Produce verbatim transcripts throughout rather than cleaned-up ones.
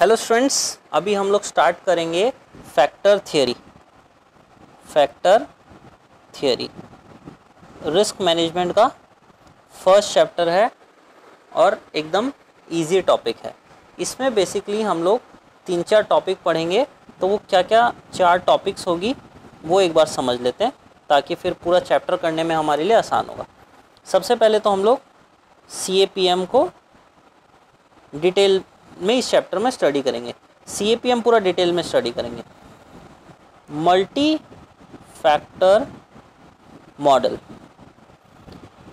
Hello students, अभी हम लोग स्टार्ट करेंगे factor theory. Factor theory risk management का फर्स्ट चैप्टर है और एकदम इजी टॉपिक है। इसमें बेसिकली हम लोग तीन चार टॉपिक पढ़ेंगे, तो वो क्या क्या चार टॉपिक्स होगी वो एक बार समझ लेते हैं, ताकि फिर पूरा चैप्टर करने में हमारे लिए आसान होगा। सबसे पहले तो हम लोग सी ए पी एम को डिटेल में इस चैप्टर में स्टडी करेंगे। सी ए पी एम पूरा डिटेल में स्टडी करेंगे। मल्टी फैक्टर मॉडल,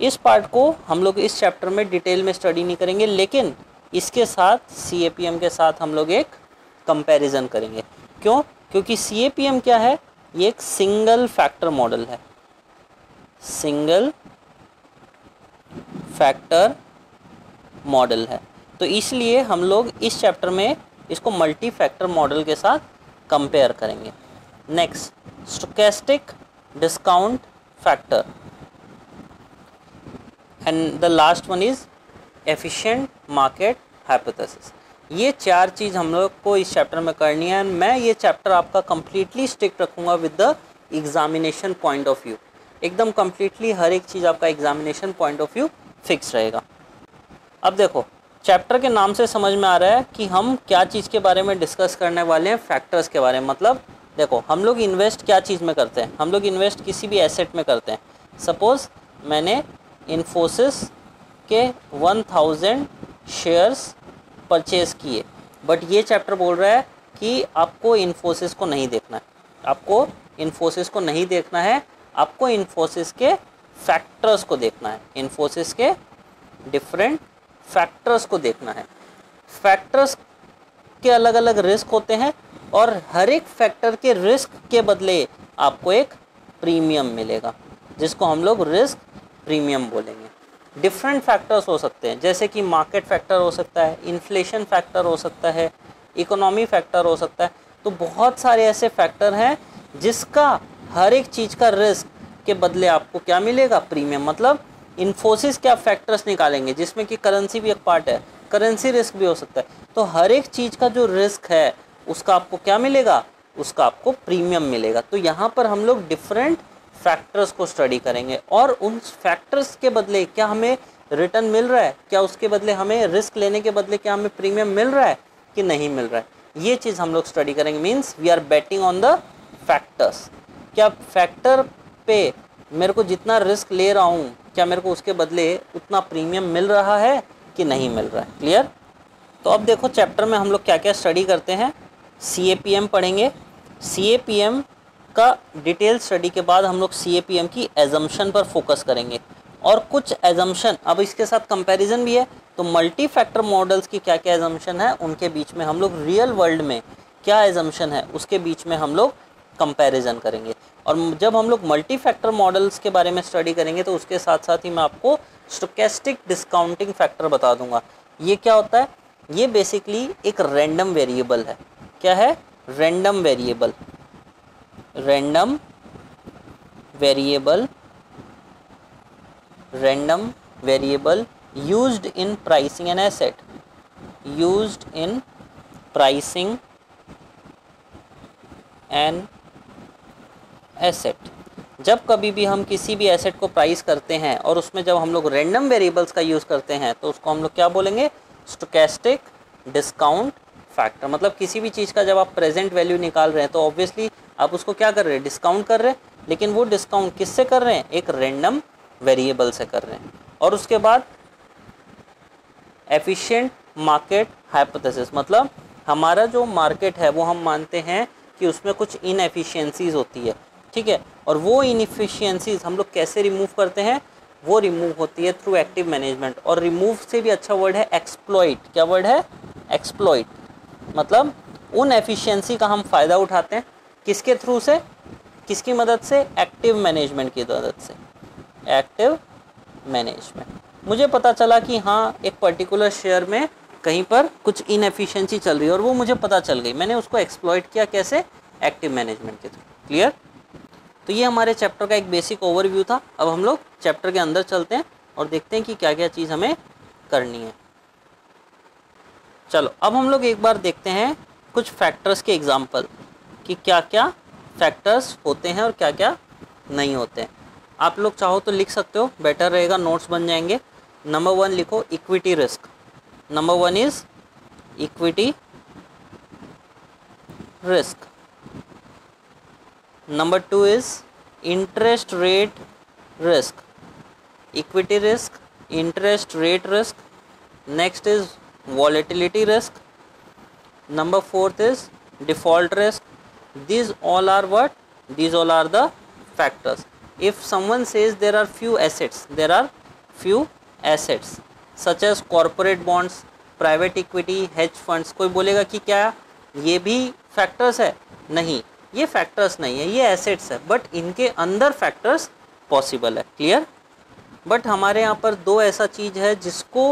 इस पार्ट को हम लोग इस चैप्टर में डिटेल में स्टडी नहीं करेंगे, लेकिन इसके साथ सी ए पी एम के साथ हम लोग एक कंपैरिजन करेंगे। क्यों? क्योंकि सी ए पी एम क्या है, ये एक सिंगल फैक्टर मॉडल है। सिंगल फैक्टर मॉडल है, तो इसलिए हम लोग इस चैप्टर में इसको मल्टी फैक्टर मॉडल के साथ कंपेयर करेंगे। Next, stochastic discount factor and the last one is efficient market hypothesis. ये चार चीज़ हम लोग को इस चैप्टर में करनी है। मैं ये चैप्टर आपका कम्प्लीटली स्ट्रिक्ट रखूँगा with the examination point of view, एकदम कम्प्लीटली हर एक चीज़ आपका examination point of view fix रहेगा। अब देखो, चैप्टर के नाम से समझ में आ रहा है कि हम क्या चीज़ के बारे में डिस्कस करने वाले हैं, फैक्टर्स के बारे में। मतलब देखो, हम लोग इन्वेस्ट क्या चीज़ में करते हैं, हम लोग इन्वेस्ट किसी भी एसेट में करते हैं। सपोज़ मैंने इन्फोसिस के वन थाउजेंड शेयर्स परचेज़ किए, बट ये चैप्टर बोल रहा है कि आपको इन्फोसिस को नहीं देखना है, आपको इन्फोसिस को नहीं देखना है, आपको इन्फोसिस के फैक्टर्स को देखना है, इन्फोसिस के डिफरेंट फैक्टर्स को देखना है। फैक्टर्स के अलग अलग रिस्क होते हैं और हर एक फैक्टर के रिस्क के बदले आपको एक प्रीमियम मिलेगा, जिसको हम लोग रिस्क प्रीमियम बोलेंगे। डिफरेंट फैक्टर्स हो सकते हैं, जैसे कि मार्केट फैक्टर हो सकता है, इन्फ्लेशन फैक्टर हो सकता है, इकोनॉमी फैक्टर हो सकता है। तो बहुत सारे ऐसे फैक्टर हैं जिसका हर एक चीज़ का रिस्क के बदले आपको क्या मिलेगा, प्रीमियम। मतलब इन्फोसिस के आप फैक्टर्स निकालेंगे जिसमें कि करेंसी भी एक पार्ट है, करेंसी रिस्क भी हो सकता है। तो हर एक चीज़ का जो रिस्क है उसका आपको क्या मिलेगा, उसका आपको प्रीमियम मिलेगा। तो यहाँ पर हम लोग डिफरेंट फैक्टर्स को स्टडी करेंगे और उन फैक्टर्स के बदले क्या हमें रिटर्न मिल रहा है, क्या उसके बदले हमें रिस्क लेने के बदले क्या हमें प्रीमियम मिल रहा है कि नहीं मिल रहा है, ये चीज़ हम लोग स्टडी करेंगे। Means we are betting on the factors. क्या फैक्टर पे मेरे को जितना रिस्क ले रहा हूँ, क्या मेरे को उसके बदले उतना प्रीमियम मिल रहा है कि नहीं मिल रहा है। क्लियर? तो अब देखो, चैप्टर में हम लोग क्या क्या स्टडी करते हैं। सी ए पी एम पढ़ेंगे। सी ए पी एम का डिटेल स्टडी के बाद हम लोग सी ए पी एम की एजम्पशन पर फोकस करेंगे और कुछ एजम्पशन, अब इसके साथ कंपैरिजन भी है, तो मल्टी फैक्टर मॉडल्स की क्या क्या एजम्पशन है, उनके बीच में हम लोग रियल वर्ल्ड में क्या एजम्पशन है उसके बीच में हम लोग कंपैरिजन करेंगे। और जब हम लोग मल्टी फैक्टर मॉडल्स के बारे में स्टडी करेंगे तो उसके साथ साथ ही मैं आपको स्टोकेस्टिक डिस्काउंटिंग फैक्टर बता दूंगा। ये क्या होता है? ये बेसिकली एक रैंडम वेरिएबल है। क्या है? Random variable. Random variable random variable used in pricing an asset, used in pricing an asset. जब कभी भी हम किसी भी एसेट को प्राइस करते हैं और उसमें जब हम लोग रैंडम वेरिएबल्स का यूज़ करते हैं तो उसको हम लोग क्या बोलेंगे, स्टोकेस्टिक डिस्काउंट फैक्टर। मतलब किसी भी चीज़ का जब आप प्रेजेंट वैल्यू निकाल रहे हैं तो ऑब्वियसली आप उसको क्या कर रहे हैं, डिस्काउंट कर रहे हैं, लेकिन वो डिस्काउंट किससे कर रहे हैं, एक रैंडम वेरिएबल से कर रहे हैं। और उसके बाद एफिशिएंट मार्केट हाइपोथेसिस, मतलब हमारा जो मार्केट है वो हम मानते हैं कि उसमें कुछ इनएफिशिएंसीज होती है, ठीक है, और वो इनएफिशिएंसीज हम लोग कैसे रिमूव करते हैं, वो रिमूव होती है थ्रू एक्टिव मैनेजमेंट। और रिमूव से भी अच्छा वर्ड है एक्सप्लॉइट। क्या वर्ड है? एक्सप्लॉइट। मतलब उन एफिशिएंसी का हम फ़ायदा उठाते हैं, किसके थ्रू से, किसकी मदद से, एक्टिव मैनेजमेंट की मदद से। Active management. मुझे पता चला कि हाँ एक पर्टिकुलर शेयर में कहीं पर कुछ इनएफिशिएंसी चल रही है और वो मुझे पता चल गई, मैंने उसको एक्सप्लॉइट किया, कैसे, एक्टिव मैनेजमेंट के थ्रू। क्लियर? तो ये हमारे चैप्टर का एक बेसिक ओवरव्यू था। अब हम लोग चैप्टर के अंदर चलते हैं और देखते हैं कि क्या क्या चीज़ हमें करनी है। चलो अब हम लोग एक बार देखते हैं कुछ फैक्टर्स के एग्जाम्पल कि क्या क्या फैक्टर्स होते हैं और क्या क्या नहीं होते हैं। आप लोग चाहो तो लिख सकते हो, बेटर रहेगा, नोट्स बन जाएंगे। नंबर वन लिखो equity risk, number one is equity risk, number two is interest rate risk, equity risk, interest rate risk, next is volatility risk, number fourth is default risk. these all are what? these all are the factors. if someone says there are few assets, there are few assets such as corporate bonds, private equity, hedge funds, कोई बोलेगा कि क्या ये भी factors है? नहीं, ये factors नहीं है, ये assets है, but इनके अंदर factors possible है, clear? but हमारे यहाँ पर दो ऐसा चीज़ है जिसको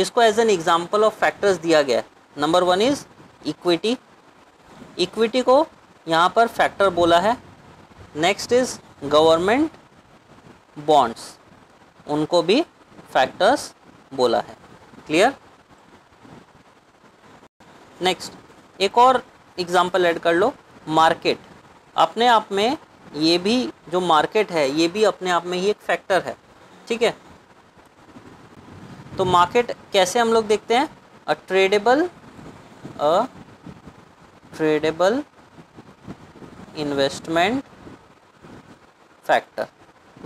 जिसको as an example of factors दिया गया है। Number one is equity, equity को यहाँ पर फैक्टर बोला है। नेक्स्ट इज़ गवर्नमेंट बॉन्ड्स, उनको भी फैक्टर्स बोला है, क्लियर। नेक्स्ट एक और एग्जांपल ऐड कर लो, मार्केट। अपने आप में ये भी जो मार्केट है ये भी अपने आप में ही एक फैक्टर है, ठीक है। तो मार्केट कैसे हम लोग देखते हैं, a tradeable a tradable investment factor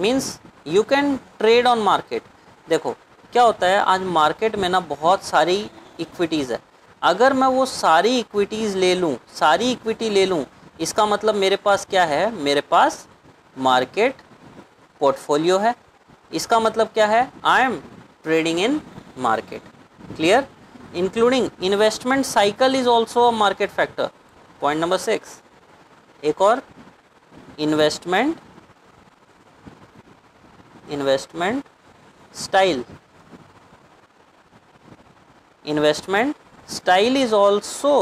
means you can trade on market. देखो क्या होता है, आज मार्केट में ना बहुत सारी इक्विटीज़ है, अगर मैं वो सारी इक्विटीज़ ले लूँ, सारी इक्विटी ले लूँ, इसका मतलब मेरे पास क्या है, मेरे पास मार्केट पोर्टफोलियो है। इसका मतलब क्या है, I am trading in market, clear. Including investment cycle is also a market factor, point number six. एक और investment investment style, investment style is also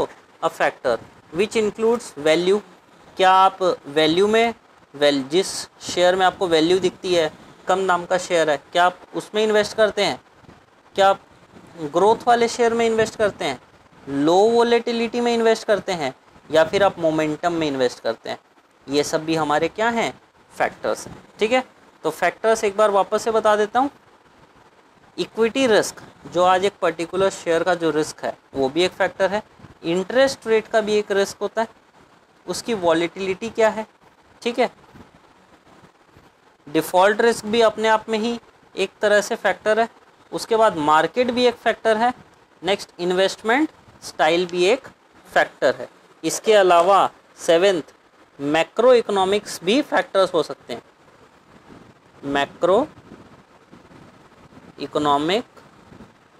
a factor which includes value. क्या आप value में वैल जिस share में आपको value दिखती है, कम नाम का शेयर है, क्या आप उसमें इन्वेस्ट करते हैं? क्या आप ग्रोथ वाले शेयर में इन्वेस्ट करते हैं, लो वोलेटिलिटी में इन्वेस्ट करते हैं, या फिर आप मोमेंटम में इन्वेस्ट करते हैं? ये सब भी हमारे क्या हैं, फैक्टर्स हैं, ठीक है। तो फैक्टर्स एक बार वापस से बता देता हूँ। इक्विटी रिस्क, जो आज एक पर्टिकुलर शेयर का जो रिस्क है वो भी एक फैक्टर है। इंटरेस्ट रेट का भी एक रिस्क होता है, उसकी वॉलेटिलिटी क्या है, ठीक है। डिफ़ॉल्ट रिस्क भी अपने आप में ही एक तरह से फैक्टर है। उसके बाद मार्केट भी एक फैक्टर है। नेक्स्ट इन्वेस्टमेंट स्टाइल भी एक फैक्टर है। इसके अलावा सेवेंथ मैक्रो इकोनॉमिक्स भी फैक्टर्स हो सकते हैं, मैक्रो इकोनॉमिक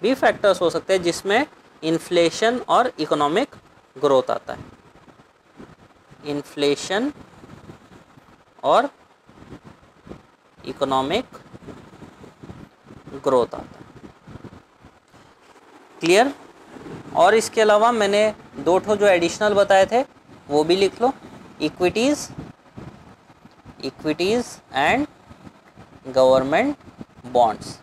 भी फैक्टर्स हो सकते हैं जिसमें इन्फ्लेशन और इकोनॉमिक ग्रोथ आता है, इन्फ्लेशन और इकोनॉमिक ग्रोथ आता है, क्लियर। और इसके अलावा मैंने दो ठो जो एडिशनल बताए थे वो भी लिख लो, equities equities and government bonds,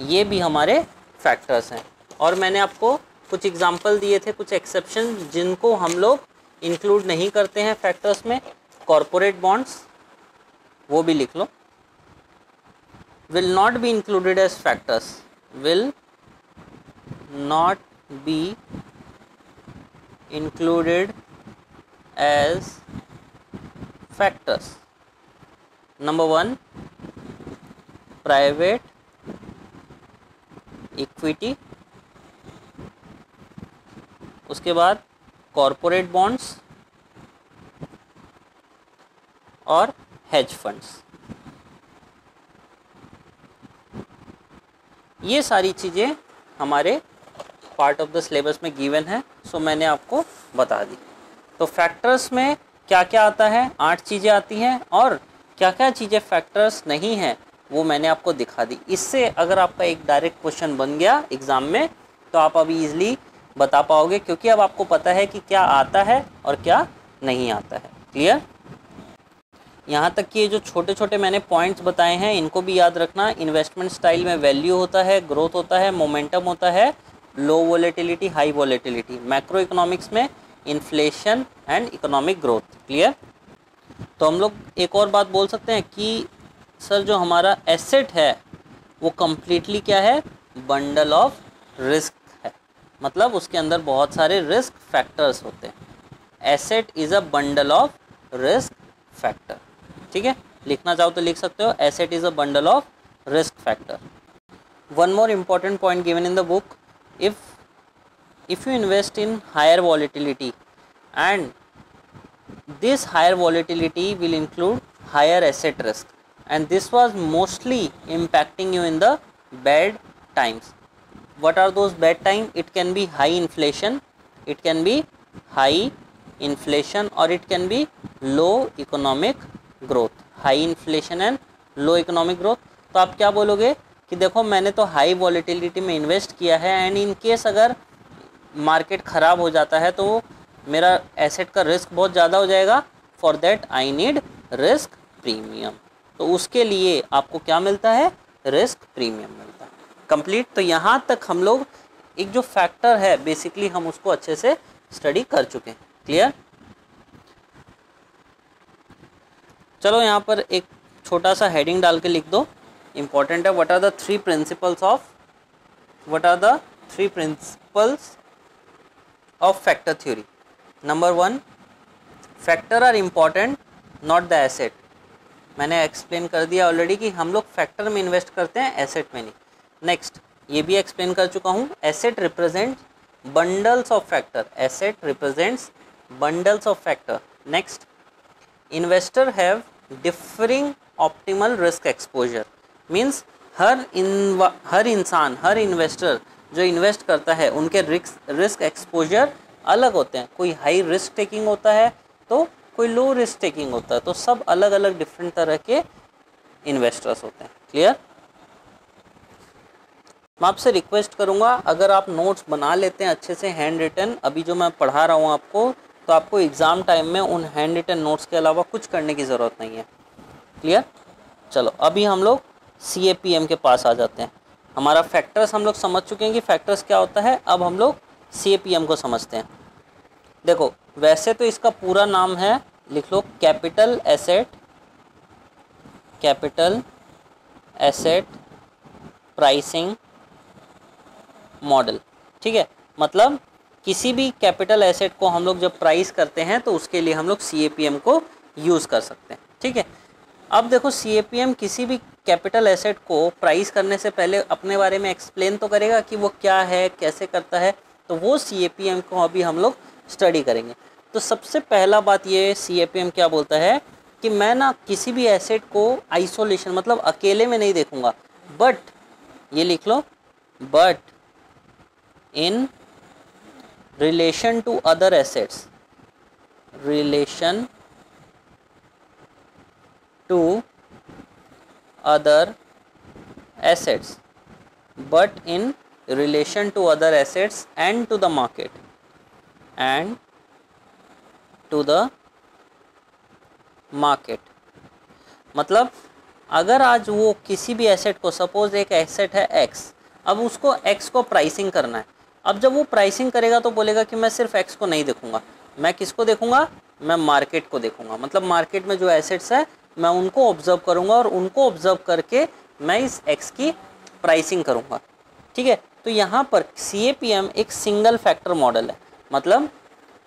ये भी हमारे फैक्टर्स हैं। और मैंने आपको कुछ एग्जाम्पल दिए थे, कुछ एक्सेप्शन जिनको हम लोग इंक्लूड नहीं करते हैं फैक्टर्स में, कॉरपोरेट बॉन्ड्स, वो भी लिख लो, will not be included as factors, will not be included as factors. Number one private equity, उसके बाद कॉरपोरेट बॉन्ड्स और हेज फंड्स। ये सारी चीज़ें हमारे पार्ट ऑफ द सिलेबस में गिवन है, सो मैंने आपको बता दी। तो फैक्टर्स में क्या क्या आता है, आठ चीज़ें आती हैं, और क्या क्या चीज़ें फैक्टर्स नहीं हैं वो मैंने आपको दिखा दी। इससे अगर आपका एक डायरेक्ट क्वेश्चन बन गया एग्ज़ाम में तो आप अभी ईजिली बता पाओगे, क्योंकि अब आपको पता है कि क्या आता है और क्या नहीं आता है, क्लियर। यहाँ तक कि ये जो छोटे छोटे मैंने पॉइंट्स बताए हैं इनको भी याद रखना। इन्वेस्टमेंट स्टाइल में वैल्यू होता है, ग्रोथ होता है, मोमेंटम होता है, low volatility, high volatility, macro economics में inflation and economic growth. Clear. तो हम लोग एक और बात बोल सकते हैं कि सर जो हमारा एसेट है वो कम्प्लीटली क्या है, बंडल ऑफ रिस्क है, मतलब उसके अंदर बहुत सारे रिस्क फैक्टर्स होते हैं। Asset is a bundle of risk factor. ठीक है, लिखना चाहो तो लिख सकते हो, asset is a bundle of risk factor. One more important point given in the book, if if you invest in higher volatility and this higher volatility will include higher asset risk and this was mostly impacting you in the bad times. What are those bad times? It can be high inflation, it can be high inflation or it can be low economic growth. High inflation and low economic growth. तो आप क्या बोलोगे कि देखो मैंने तो high volatility में invest किया है and in case अगर market ख़राब हो जाता है तो मेरा asset का risk बहुत ज़्यादा हो जाएगा, for that I need risk premium. तो उसके लिए आपको क्या मिलता है, रिस्क प्रीमियम मिलता है। कंप्लीट। तो यहाँ तक हम लोग एक जो फैक्टर है बेसिकली हम उसको अच्छे से स्टडी कर चुके हैं। क्लियर। चलो यहाँ पर एक छोटा सा हेडिंग डाल के लिख दो, इम्पॉर्टेंट है, what are the three principles of what are the three principles of factor theory. Number one, factor are important not the asset. मैंने एक्सप्लेन कर दिया ऑलरेडी कि हम लोग फैक्टर में इन्वेस्ट करते हैं, एसेट में नहीं। नेक्स्ट, ये भी एक्सप्लेन कर चुका हूँ, asset represent bundles of factor, asset represents bundles of factor. Next, investor have differing optimal risk exposure, means हर इन हर इंसान हर इन्वेस्टर जो इन्वेस्ट करता है उनके रिस्क रिस्क एक्सपोजर अलग होते हैं। कोई हाई रिस्क टेकिंग होता है तो कोई लो रिस्क टेकिंग होता है, तो सब अलग अलग डिफरेंट तरह के इन्वेस्टर्स होते हैं। क्लियर। मैं आपसे रिक्वेस्ट करूंगा अगर आप नोट्स बना लेते हैं अच्छे से हैंड रिटन, अभी जो मैं पढ़ा रहा हूं आपको, तो आपको एग्ज़ाम टाइम में उन हैंड रिटन नोट्स के अलावा कुछ करने की ज़रूरत नहीं है। क्लियर। चलो अभी हम लोग सी ए पी एम के पास आ जाते हैं। हमारा फैक्टर्स हम लोग समझ चुके हैं कि फैक्टर्स क्या होता है, अब हम लोग सी ए पी एम को समझते हैं। देखो वैसे तो इसका पूरा नाम है, लिख लो, capital asset capital asset pricing model. ठीक है, मतलब किसी भी कैपिटल एसेट को हम लोग जब प्राइस करते हैं तो उसके लिए हम लोग सी ए पी एम को यूज़ कर सकते हैं। ठीक है, अब देखो सी ए पी एम किसी भी कैपिटल एसेट को प्राइस करने से पहले अपने बारे में एक्सप्लेन तो करेगा कि वो क्या है, कैसे करता है, तो वो सी ए पी एम को अभी हम लोग स्टडी करेंगे। तो सबसे पहला बात ये सीएपीएम क्या बोलता है कि मैं ना किसी भी एसेट को आइसोलेशन, मतलब अकेले में नहीं देखूंगा, बट ये लिख लो, but in relation to other assets, relation to other assets, but in relation to other assets and to the market and to the market. मतलब अगर आज वो किसी भी एसेट को, सपोज एक एसेट है एक्स, अब उसको एक्स को प्राइसिंग करना है, अब जब वो प्राइसिंग करेगा तो बोलेगा कि मैं सिर्फ एक्स को नहीं देखूंगा, मैं किसको देखूंगा, मैं मार्केट को देखूंगा, मतलब मार्केट में जो एसेट्स है मैं उनको ऑब्जर्व करूंगा और उनको ऑब्जर्व करके मैं इस एक्स की प्राइसिंग करूंगा। ठीक है, तो यहाँ पर सी ए पी एम एक सिंगल फैक्टर मॉडल है, मतलब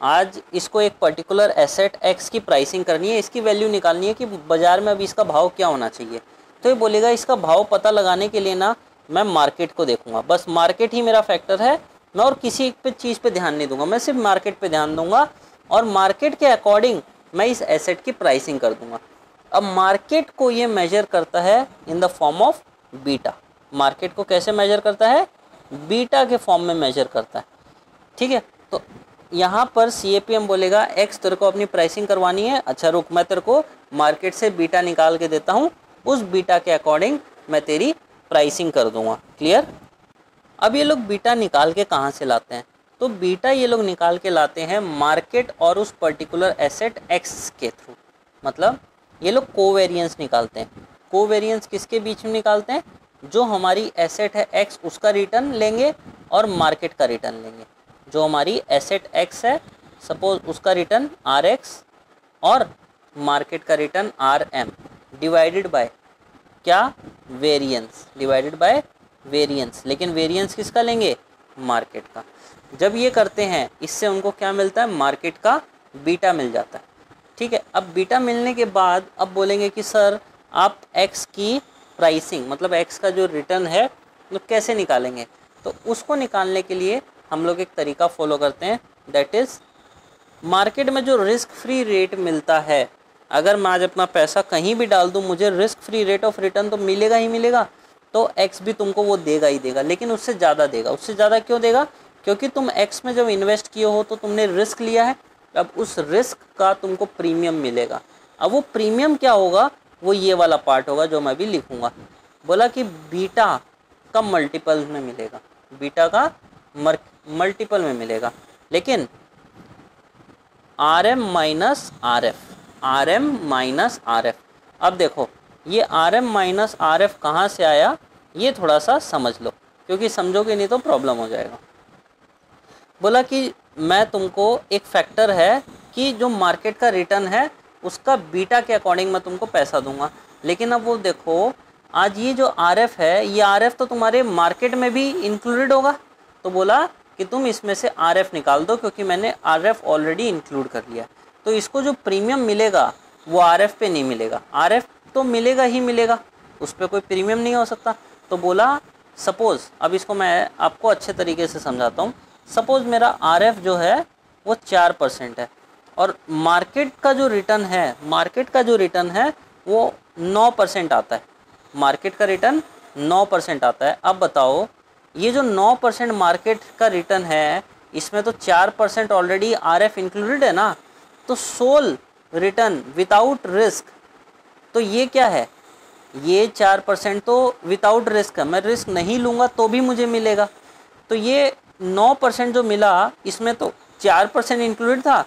आज इसको एक पर्टिकुलर एसेट एक्स की प्राइसिंग करनी है, इसकी वैल्यू निकालनी है कि बाज़ार में अभी इसका भाव क्या होना चाहिए, तो ये बोलेगा इसका भाव पता लगाने के लिए ना मैं मार्केट को देखूंगा, बस मार्केट ही मेरा फैक्टर है, मैं और किसी एक पे चीज़ पे ध्यान नहीं दूंगा, मैं सिर्फ मार्केट पे ध्यान दूंगा और मार्केट के अकॉर्डिंग मैं इस एसेट की प्राइसिंग कर दूंगा। अब मार्केट को ये मेजर करता है in the form of beta, market को कैसे मेजर करता है, बीटा के फॉर्म में मेजर करता है। ठीक है, तो यहाँ पर सी ए पी एम बोलेगा एक्स तेरे को अपनी प्राइसिंग करवानी है, अच्छा रुक मैं तेरे को मार्केट से बीटा निकाल के देता हूँ, उस बीटा के अकॉर्डिंग मैं तेरी प्राइसिंग कर दूँगा। क्लियर। अब ये लोग बीटा निकाल के कहाँ से लाते हैं, तो बीटा ये लोग निकाल के लाते हैं मार्केट और उस पर्टिकुलर एसेट एक्स के थ्रू, मतलब ये लोग कोवेरियंस निकालते हैं। कोवेरियंस किसके बीच में निकालते हैं, जो हमारी एसेट है एक्स उसका रिटर्न लेंगे और मार्केट का रिटर्न लेंगे। जो हमारी एसेट एक्स है सपोज उसका रिटर्न आर एक्स और मार्केट का return R M divided by क्या वेरिएंस डिवाइडेड बाय वेरिएंस, लेकिन वेरिएंस किसका लेंगे मार्केट का। जब ये करते हैं इससे उनको क्या मिलता है मार्केट का बीटा मिल जाता है। ठीक है, अब बीटा मिलने के बाद अब बोलेंगे कि सर आप एक्स की प्राइसिंग मतलब एक्स का जो रिटर्न है वो कैसे निकालेंगे, तो उसको निकालने के लिए हम लोग एक तरीका फॉलो करते हैं दैट इज़ मार्केट में जो रिस्क फ्री रेट मिलता है। अगर मैं आज अपना पैसा कहीं भी डाल दूँ मुझे risk free rate of return तो मिलेगा ही मिलेगा, तो एक्स भी तुमको वो देगा ही देगा, लेकिन उससे ज़्यादा देगा। उससे ज़्यादा क्यों देगा? क्योंकि तुम एक्स में जब इन्वेस्ट किए हो तो तुमने रिस्क लिया है, अब उस रिस्क का तुमको प्रीमियम मिलेगा। अब वो प्रीमियम क्या होगा वो ये वाला पार्ट होगा जो मैं भी लिखूँगा। बोला कि बीटा का मल्टीपल में मिलेगा, बीटा का मल्टीपल में मिलेगा, लेकिन R M minus R F, R M minus R F. अब देखो ये R M minus R F कहाँ से आया ये थोड़ा सा समझ लो, क्योंकि समझोगे नहीं तो प्रॉब्लम हो जाएगा। बोला कि मैं तुमको एक फैक्टर है कि जो मार्केट का रिटर्न है उसका बीटा के अकॉर्डिंग मैं तुमको पैसा दूंगा, लेकिन अब वो देखो आज ये जो आर एफ है ये आर एफ तो तुम्हारे मार्केट में भी इंक्लूडेड होगा, तो बोला कि तुम इसमें से आर एफ निकाल दो क्योंकि मैंने आर एफ ऑलरेडी इंक्लूड कर लिया। तो इसको जो प्रीमियम मिलेगा वो आर एफ पे नहीं मिलेगा, आर एफ तो मिलेगा ही मिलेगा, उस पर कोई प्रीमियम नहीं हो सकता। तो बोला सपोज़, अब इसको मैं आपको अच्छे तरीके से समझाता हूँ। सपोज़ मेरा आरएफ जो है वो चार परसेंट है और मार्केट का जो रिटर्न है मार्केट का जो रिटर्न है वो नौ परसेंट आता है, मार्केट का रिटर्न नौ परसेंट आता है। अब बताओ ये जो नौ परसेंट मार्केट का रिटर्न है इसमें तो चार परसेंट ऑलरेडी आरएफ इंक्लूडेड है ना, तो सोल रिटर्न विदाउट रिस्क तो ये क्या है, ये चार परसेंट तो विदाउट रिस्क है, मैं रिस्क नहीं लूँगा तो भी मुझे मिलेगा। तो ये नौ परसेंट जो मिला इसमें तो चार परसेंट इंक्लूड था,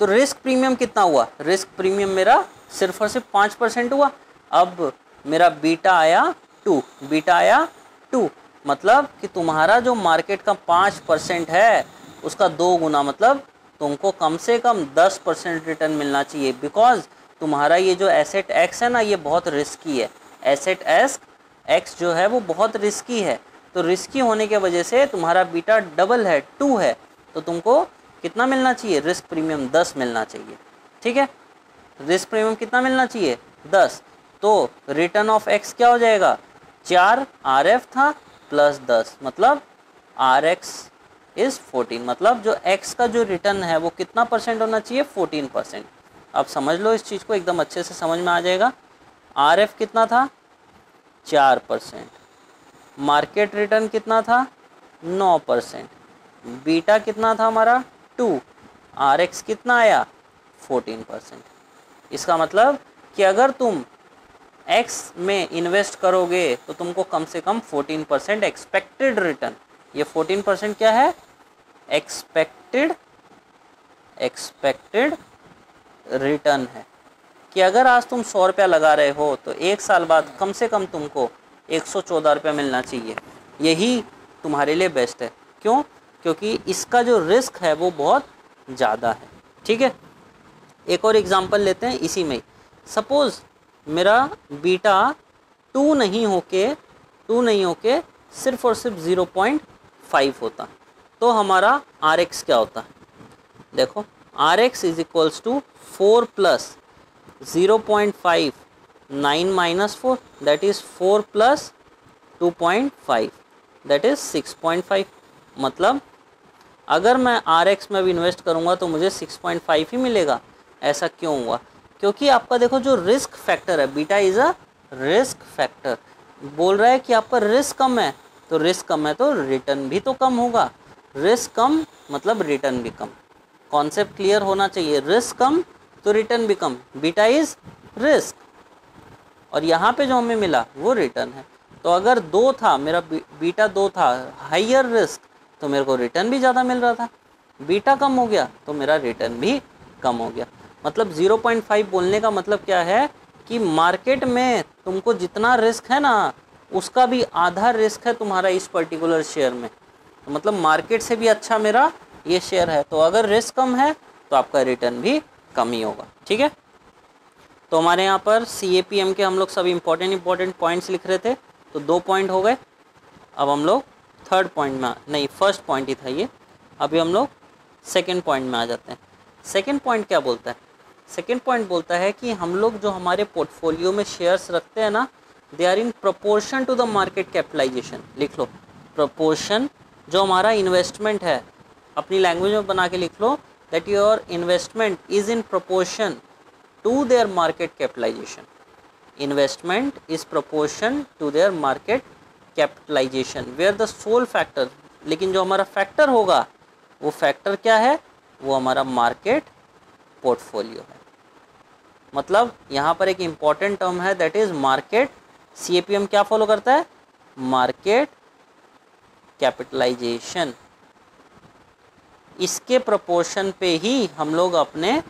तो रिस्क प्रीमियम कितना हुआ, रिस्क प्रीमियम मेरा सिर्फ और सिर्फ पाँच परसेंट हुआ। अब मेरा बीटा आया टू, बीटा आया टू मतलब कि तुम्हारा जो मार्केट का पाँच परसेंट है उसका दो गुना, मतलब तुमको कम से कम दस परसेंट रिटर्न मिलना चाहिए, बिकॉज तुम्हारा ये जो एसेट एक्स है ना ये बहुत रिस्की है, एसेट एस एक्स जो है वो बहुत रिस्की है। तो रिस्की होने के वजह से तुम्हारा बीटा डबल है टू है, तो तुमको कितना मिलना चाहिए रिस्क प्रीमियम दस मिलना चाहिए। ठीक है, रिस्क प्रीमियम कितना मिलना चाहिए दस, तो रिटर्न ऑफ एक्स क्या हो जाएगा चार आर एफ था प्लस दस मतलब आर एक्स इज़ फोर्टीन, मतलब जो एक्स का जो रिटर्न है वो कितना परसेंट होना चाहिए फोर्टीन परसेंट। आप समझ लो इस चीज़ को एकदम अच्छे से समझ में आ जाएगा। आर एफ कितना था चार परसेंट, मार्केट रिटर्न कितना था नौ परसेंट, बीटा कितना था हमारा टू, आर एक्स कितना आया फोर्टीन परसेंट। इसका मतलब कि अगर तुम एक्स में इन्वेस्ट करोगे तो तुमको कम से कम फोर्टीन परसेंट एक्सपेक्टेड रिटर्न, ये फोर्टीन परसेंट क्या है एक्सपेक्टेड एक्सपेक्टेड रिटर्न है, कि अगर आज तुम सौ रुपया लगा रहे हो तो एक साल बाद कम से कम तुमको एक सौ चौदह रुपया मिलना चाहिए, यही तुम्हारे लिए बेस्ट है। क्यों? क्योंकि इसका जो रिस्क है वो बहुत ज़्यादा है। ठीक है, एक और एग्जांपल लेते हैं इसी में। सपोज़ मेरा बीटा टू नहीं होके टू नहीं होके सिर्फ और सिर्फ ज़ीरो पॉइंट फाइव होता तो हमारा आर एक्स क्या होता। देखो R X is equals to four plus zero point five nine minus four that is four plus two point five that is six point five, मतलब अगर मैं आर एक्स में भी इन्वेस्ट करूँगा तो मुझे सिक्स पॉइंट फाइव ही मिलेगा। ऐसा क्यों हुआ? क्योंकि आपका देखो जो रिस्क फैक्टर है beta is a risk factor, बोल रहा है कि आपका रिस्क कम है, तो रिस्क कम है तो रिटर्न भी तो कम होगा, रिस्क कम मतलब रिटर्न भी कम। कॉन्सेप्ट क्लियर होना चाहिए, रिस्क कम तो रिटर्न भी कम, बीटा इज रिस्क और यहाँ पे जो हमें मिला वो रिटर्न है। तो अगर दो था मेरा बीटा दो था हायर रिस्क तो मेरे को रिटर्न भी ज़्यादा मिल रहा था, बीटा कम हो गया तो मेरा रिटर्न भी कम हो गया। मतलब ज़ीरो पॉइंट फाइव बोलने का मतलब क्या है कि मार्केट में तुमको जितना रिस्क है ना उसका भी आधा रिस्क है तुम्हारा इस पर्टिकुलर शेयर में, तो मतलब मार्केट से भी अच्छा मेरा ये शेयर है। तो अगर रिस्क कम है तो आपका रिटर्न भी कम ही होगा। ठीक है, तो हमारे यहाँ पर सी ए पी एम के हम लोग सब इम्पोर्टेंट इम्पोर्टेंट पॉइंट्स लिख रहे थे, तो दो पॉइंट हो गए। अब हम लोग थर्ड पॉइंट में, नहीं फर्स्ट पॉइंट ही था ये, अभी हम लोग सेकेंड पॉइंट में आ जाते हैं। सेकेंड पॉइंट क्या बोलता है? सेकेंड पॉइंट बोलता है कि हम लोग जो हमारे पोर्टफोलियो में शेयर्स रखते हैं ना, they are in proportion to the market capitalization. लिख लो प्रोपोर्शन, जो हमारा इन्वेस्टमेंट है, अपनी लैंग्वेज में बना के लिख लो, that your investment is in proportion to their market capitalization. Investment is proportion to their market capitalization where the sole factor, लेकिन जो हमारा फैक्टर होगा वो फैक्टर क्या है? वो हमारा मार्केट पोर्टफोलियो है। मतलब यहाँ पर एक इम्पॉर्टेंट टर्म है, that is market. C A P M क्या फॉलो करता है? Market capitalisation. इसके प्रोपोर्शन पे ही हम लोग अपने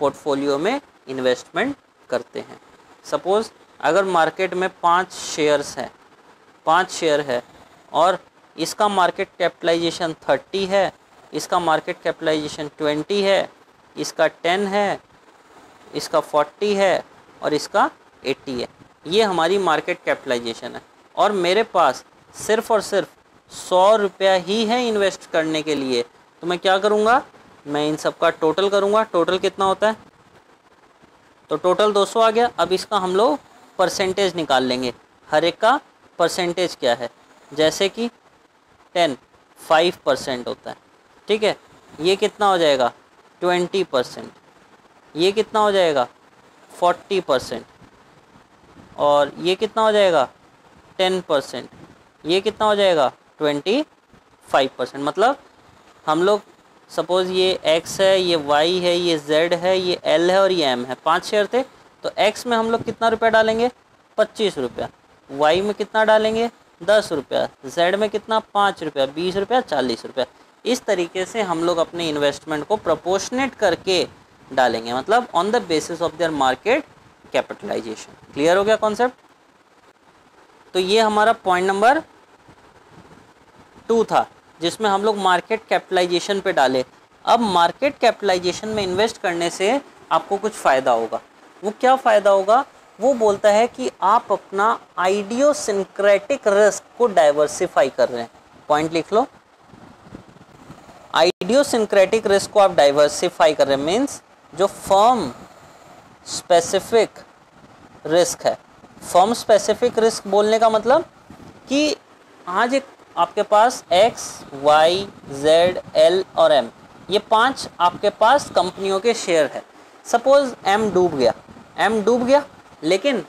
पोर्टफोलियो में इन्वेस्टमेंट करते हैं। सपोज़ अगर मार्केट में पाँच शेयर्स हैं, पाँच शेयर है और इसका मार्केट कैपिटलाइजेशन थर्टी है, इसका मार्केट कैपिटलाइजेशन ट्वेंटी है, इसका टेन है, इसका फोर्टी है और इसका एट्टी है, ये हमारी मार्केट कैपिटलाइजेशन है। और मेरे पास सिर्फ़ और सिर्फ सौ रुपया ही है इन्वेस्ट करने के लिए, तो मैं क्या करूँगा? मैं इन सब का टोटल करूँगा। टोटल कितना होता है? तो टोटल दो सौ आ गया। अब इसका हम लोग परसेंटेज निकाल लेंगे, हर एक का परसेंटेज क्या है। जैसे कि टेन फाइव परसेंट होता है, ठीक है। ये कितना हो जाएगा? Twenty percent. ये कितना हो जाएगा? Forty percent. और ये कितना हो जाएगा? Ten percent. ये कितना हो जाएगा? Twenty five percent. मतलब हम लोग सपोज़ ये एक्स है, ये वाई है, ये जेड है, ये एल है और ये एम है। पांच शेयर थे, तो एक्स में हम लोग कितना रुपया डालेंगे? पच्चीस रुपया। वाई में कितना डालेंगे? दस रुपया। जेड में कितना? पाँच रुपया, बीस रुपया, चालीस रुपया। इस तरीके से हम लोग अपने इन्वेस्टमेंट को प्रोपोर्शनेट करके डालेंगे, मतलब on the basis of their market capitalization. Clear हो गया कॉन्सेप्ट? तो ये हमारा पॉइंट नंबर टू था, जिसमें हम लोग मार्केट कैपिटलाइजेशन पे डाले। अब मार्केट कैपिटलाइजेशन में इन्वेस्ट करने से आपको कुछ फ़ायदा होगा। वो क्या फ़ायदा होगा? वो बोलता है कि आप अपना आइडियोसिंक्रेटिक रिस्क को डाइवर्सिफाई कर रहे हैं। पॉइंट लिख लो, आइडियोसिंक्रेटिक रिस्क को आप डाइवर्सिफाई कर रहे हैं। मीन्स जो फर्म स्पेसिफिक रिस्क है, फर्म स्पेसिफिक रिस्क बोलने का मतलब कि आज एक आपके पास एक्स, वाई, जेड, एल और एम, ये पांच आपके पास कंपनियों के शेयर है। सपोज़ एम डूब गया, एम डूब गया, लेकिन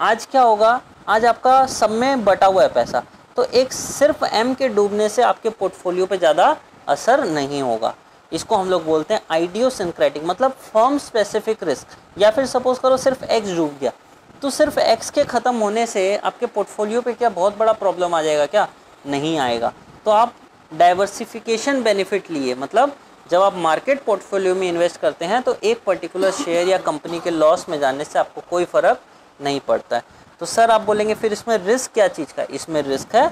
आज क्या होगा? आज आपका सब में बटा हुआ है पैसा, तो एक सिर्फ एम के डूबने से आपके पोर्टफोलियो पे ज़्यादा असर नहीं होगा। इसको हम लोग बोलते हैं आइडियोसिंक्रेटिक, मतलब फर्म स्पेसिफिक रिस्क। या फिर सपोज़ करो सिर्फ एक्स डूब गया, तो सिर्फ एक्स के ख़त्म होने से आपके पोर्टफोलियो पे क्या बहुत बड़ा प्रॉब्लम आ जाएगा क्या? नहीं आएगा। तो आप डाइवर्सिफिकेशन बेनिफिट लिए, मतलब जब आप मार्केट पोर्टफोलियो में इन्वेस्ट करते हैं तो एक पर्टिकुलर शेयर या कंपनी के लॉस में जाने से आपको कोई फ़र्क नहीं पड़ता है। तो सर आप बोलेंगे फिर इसमें रिस्क क्या चीज़ का? इसमें रिस्क है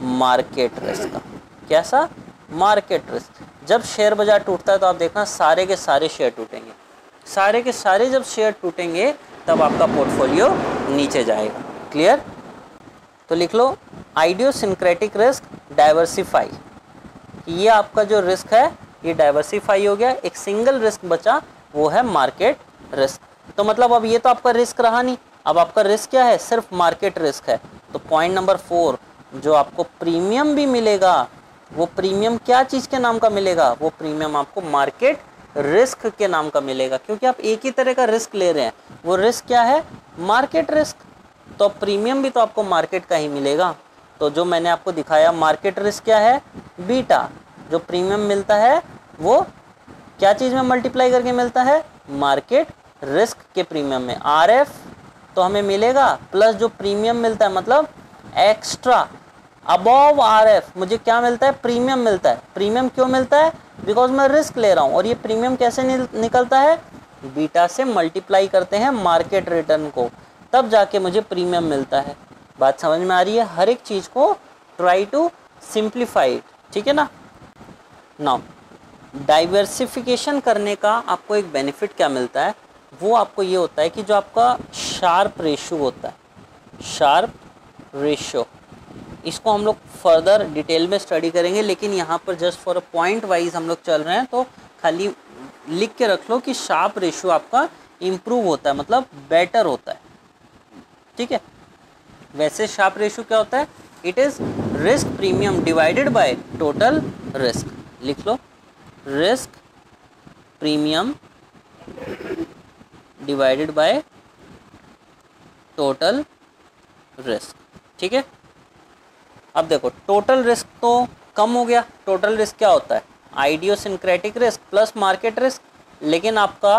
मार्केट रिस्क का। कैसा? Market risk. जब शेयर बाजार टूटता है तो आप देखना सारे के सारे शेयर टूटेंगे, सारे के सारे जब शेयर टूटेंगे तब आपका पोर्टफोलियो नीचे जाएगा। क्लियर? तो लिख लो आइडियोसिंक्रेटिक रिस्क डाइवर्सिफाई, ये आपका जो रिस्क है ये डाइवर्सिफाई हो गया। एक सिंगल रिस्क बचा, वो है मार्केट रिस्क। तो मतलब अब ये तो आपका रिस्क रहा नहीं, अब आपका रिस्क क्या है? सिर्फ मार्केट रिस्क है। तो पॉइंट नंबर फोर, जो आपको प्रीमियम भी मिलेगा, वो प्रीमियम क्या चीज़ के नाम का मिलेगा? वो प्रीमियम आपको मार्केट रिस्क के नाम का मिलेगा, क्योंकि आप एक ही तरह का रिस्क ले रहे हैं। वो रिस्क क्या है? Market risk. तो प्रीमियम भी तो आपको मार्केट का ही मिलेगा। तो जो मैंने आपको दिखाया मार्केट रिस्क क्या है? बीटा। जो प्रीमियम मिलता है वो क्या चीज़ में मल्टीप्लाई करके मिलता है? मार्केट रिस्क के प्रीमियम में। आर एफ तो हमें मिलेगा प्लस जो प्रीमियम मिलता है, मतलब एक्स्ट्रा अबव आर एफ मुझे क्या मिलता है? प्रीमियम मिलता है। प्रीमियम क्यों मिलता है? बिकॉज मैं रिस्क ले रहा हूँ। और ये प्रीमियम कैसे निकलता है? बीटा से मल्टीप्लाई करते हैं मार्केट रिटर्न को, तब जाके मुझे प्रीमियम मिलता है। बात समझ में आ रही है? हर एक चीज़ को ट्राई टू सिंप्लीफाई, ठीक है ना। नाउ डाइवर्सिफिकेशन करने का आपको एक बेनिफिट क्या मिलता है, वो आपको ये होता है कि जो आपका शार्प रेशियो होता है, शार्प रेशियो, इसको हम लोग फर्दर डिटेल में स्टडी करेंगे, लेकिन यहाँ पर just for a point wise हम लोग चल रहे हैं, तो खाली लिख के रख लो कि शार्प रेशियो आपका इम्प्रूव होता है, मतलब बेटर होता है। ठीक है, वैसे शार्प रेशियो क्या होता है, it is risk premium divided by total risk, लिख लो risk premium divided by total risk. ठीक है, अब देखो टोटल रिस्क तो कम हो गया, टोटल रिस्क क्या होता है, idiosyncratic risk plus market risk, लेकिन आपका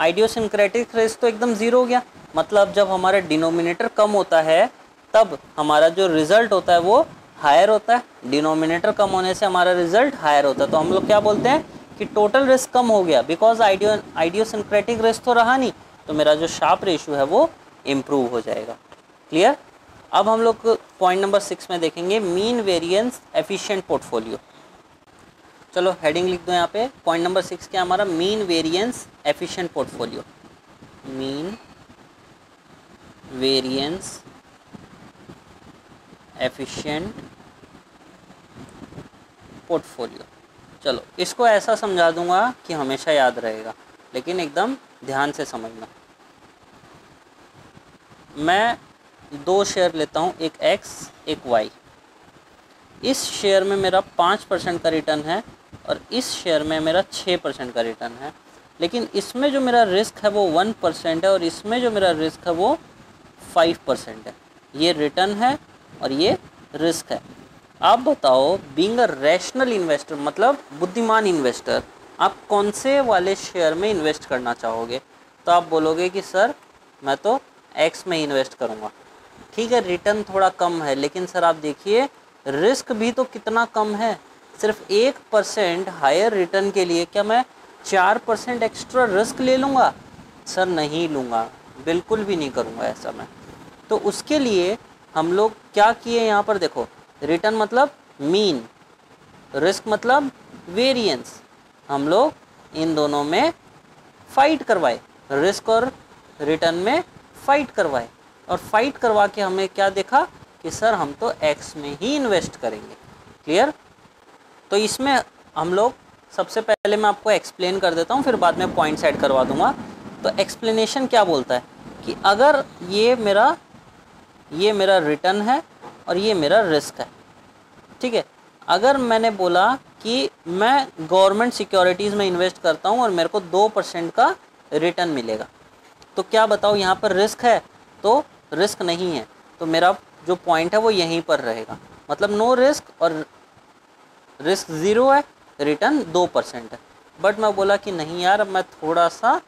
आइडियोसिंक्रेटिक रिस्क तो एकदम ज़ीरो हो गया, मतलब जब हमारा डिनोमिनेटर कम होता है तब हमारा जो रिज़ल्ट होता है वो हायर होता है, डिनोमिनेटर कम होने से हमारा रिज़ल्ट हायर होता है, तो हम लोग क्या बोलते हैं कि टोटल रिस्क कम हो गया, बिकॉज आइडियो आइडियोसिंक्रेटिक रिस्क तो रहा नहीं, तो मेरा जो शार्प रेशियो है वो इम्प्रूव हो जाएगा। क्लियर। अब हम लोग पॉइंट नंबर सिक्स में देखेंगे मीन वेरिएंस एफिशिएंट पोर्टफोलियो। चलो हेडिंग लिख दो यहाँ पे, पॉइंट नंबर सिक्स क्या हमारा, mean variance efficient portfolio, mean variance efficient portfolio. चलो इसको ऐसा समझा दूंगा कि हमेशा याद रहेगा, लेकिन एकदम ध्यान से समझना। मैं दो शेयर लेता हूँ, एक एक्स एक वाई, इस शेयर में मेरा पाँच परसेंट का रिटर्न है और इस शेयर में मेरा छः परसेंट का रिटर्न है, लेकिन इसमें जो मेरा रिस्क है वो वन परसेंट है और इसमें जो मेरा रिस्क है वो फाइव परसेंट है, ये रिटर्न है और ये रिस्क है। आप बताओ बीइंग अ रैशनल इन्वेस्टर, मतलब बुद्धिमान इन्वेस्टर, आप कौन से वाले शेयर में इन्वेस्ट करना चाहोगे, तो आप बोलोगे कि सर मैं तो एक्स में इन्वेस्ट करूँगा। ठीक है, रिटर्न थोड़ा कम है, लेकिन सर आप देखिए रिस्क भी तो कितना कम है, सिर्फ एक परसेंट हायर रिटर्न के लिए क्या मैं चार परसेंट एक्स्ट्रा रिस्क ले लूँगा? सर नहीं लूँगा, बिल्कुल भी नहीं करूँगा ऐसा मैं। तो उसके लिए हम लोग क्या किए यहाँ पर, देखो रिटर्न मतलब मीन, रिस्क मतलब वेरिएंस, हम लोग इन दोनों में फाइट करवाए, रिस्क और रिटर्न में फाइट करवाए, और फाइट करवा के हमें क्या देखा कि सर हम तो एक्स में ही इन्वेस्ट करेंगे। क्लियर। तो इसमें हम लोग सबसे पहले मैं आपको एक्सप्लेन कर देता हूँ, फिर बाद में पॉइंट्स ऐड करवा दूंगा। तो एक्सप्लेनेशन क्या बोलता है कि अगर ये मेरा ये मेरा रिटर्न है और ये मेरा रिस्क है, ठीक है, अगर मैंने बोला कि मैं गवर्नमेंट सिक्योरिटीज़ में इन्वेस्ट करता हूँ और मेरे को दो परसेंट का रिटर्न मिलेगा, तो क्या बताओ यहाँ पर रिस्क है तो रिस्क नहीं है, तो मेरा जो पॉइंट है वो यहीं पर रहेगा, मतलब नो रिस्क, और रिस्क ज़ीरो है, रिटर्न दो परसेंट है। बट मैं बोला कि नहीं यार, अब मैं थोड़ा सा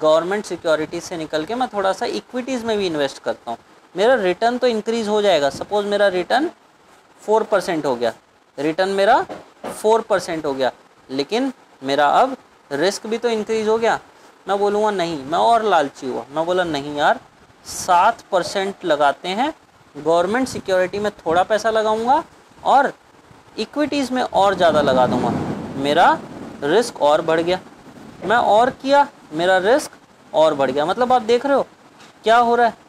गवर्नमेंट सिक्योरिटीज़ से निकल के मैं थोड़ा सा इक्विटीज़ में भी इन्वेस्ट करता हूँ, मेरा रिटर्न तो इंक्रीज़ हो जाएगा। सपोज़ मेरा रिटर्न फोर परसेंट हो गया, रिटर्न मेरा फोर परसेंट हो गया, लेकिन मेरा अब रिस्क भी तो इंक्रीज़ हो गया। मैं बोलूँगा नहीं, मैं और लालची हुआ, मैं बोला नहीं यार सात परसेंट लगाते हैं, गवर्नमेंट सिक्योरिटी में थोड़ा पैसा लगाऊंगा और इक्विटीज़ में और ज़्यादा लगा दूंगा, मेरा रिस्क और बढ़ गया। मैं और किया, मेरा रिस्क और बढ़ गया, मतलब आप देख रहे हो क्या हो रहा है,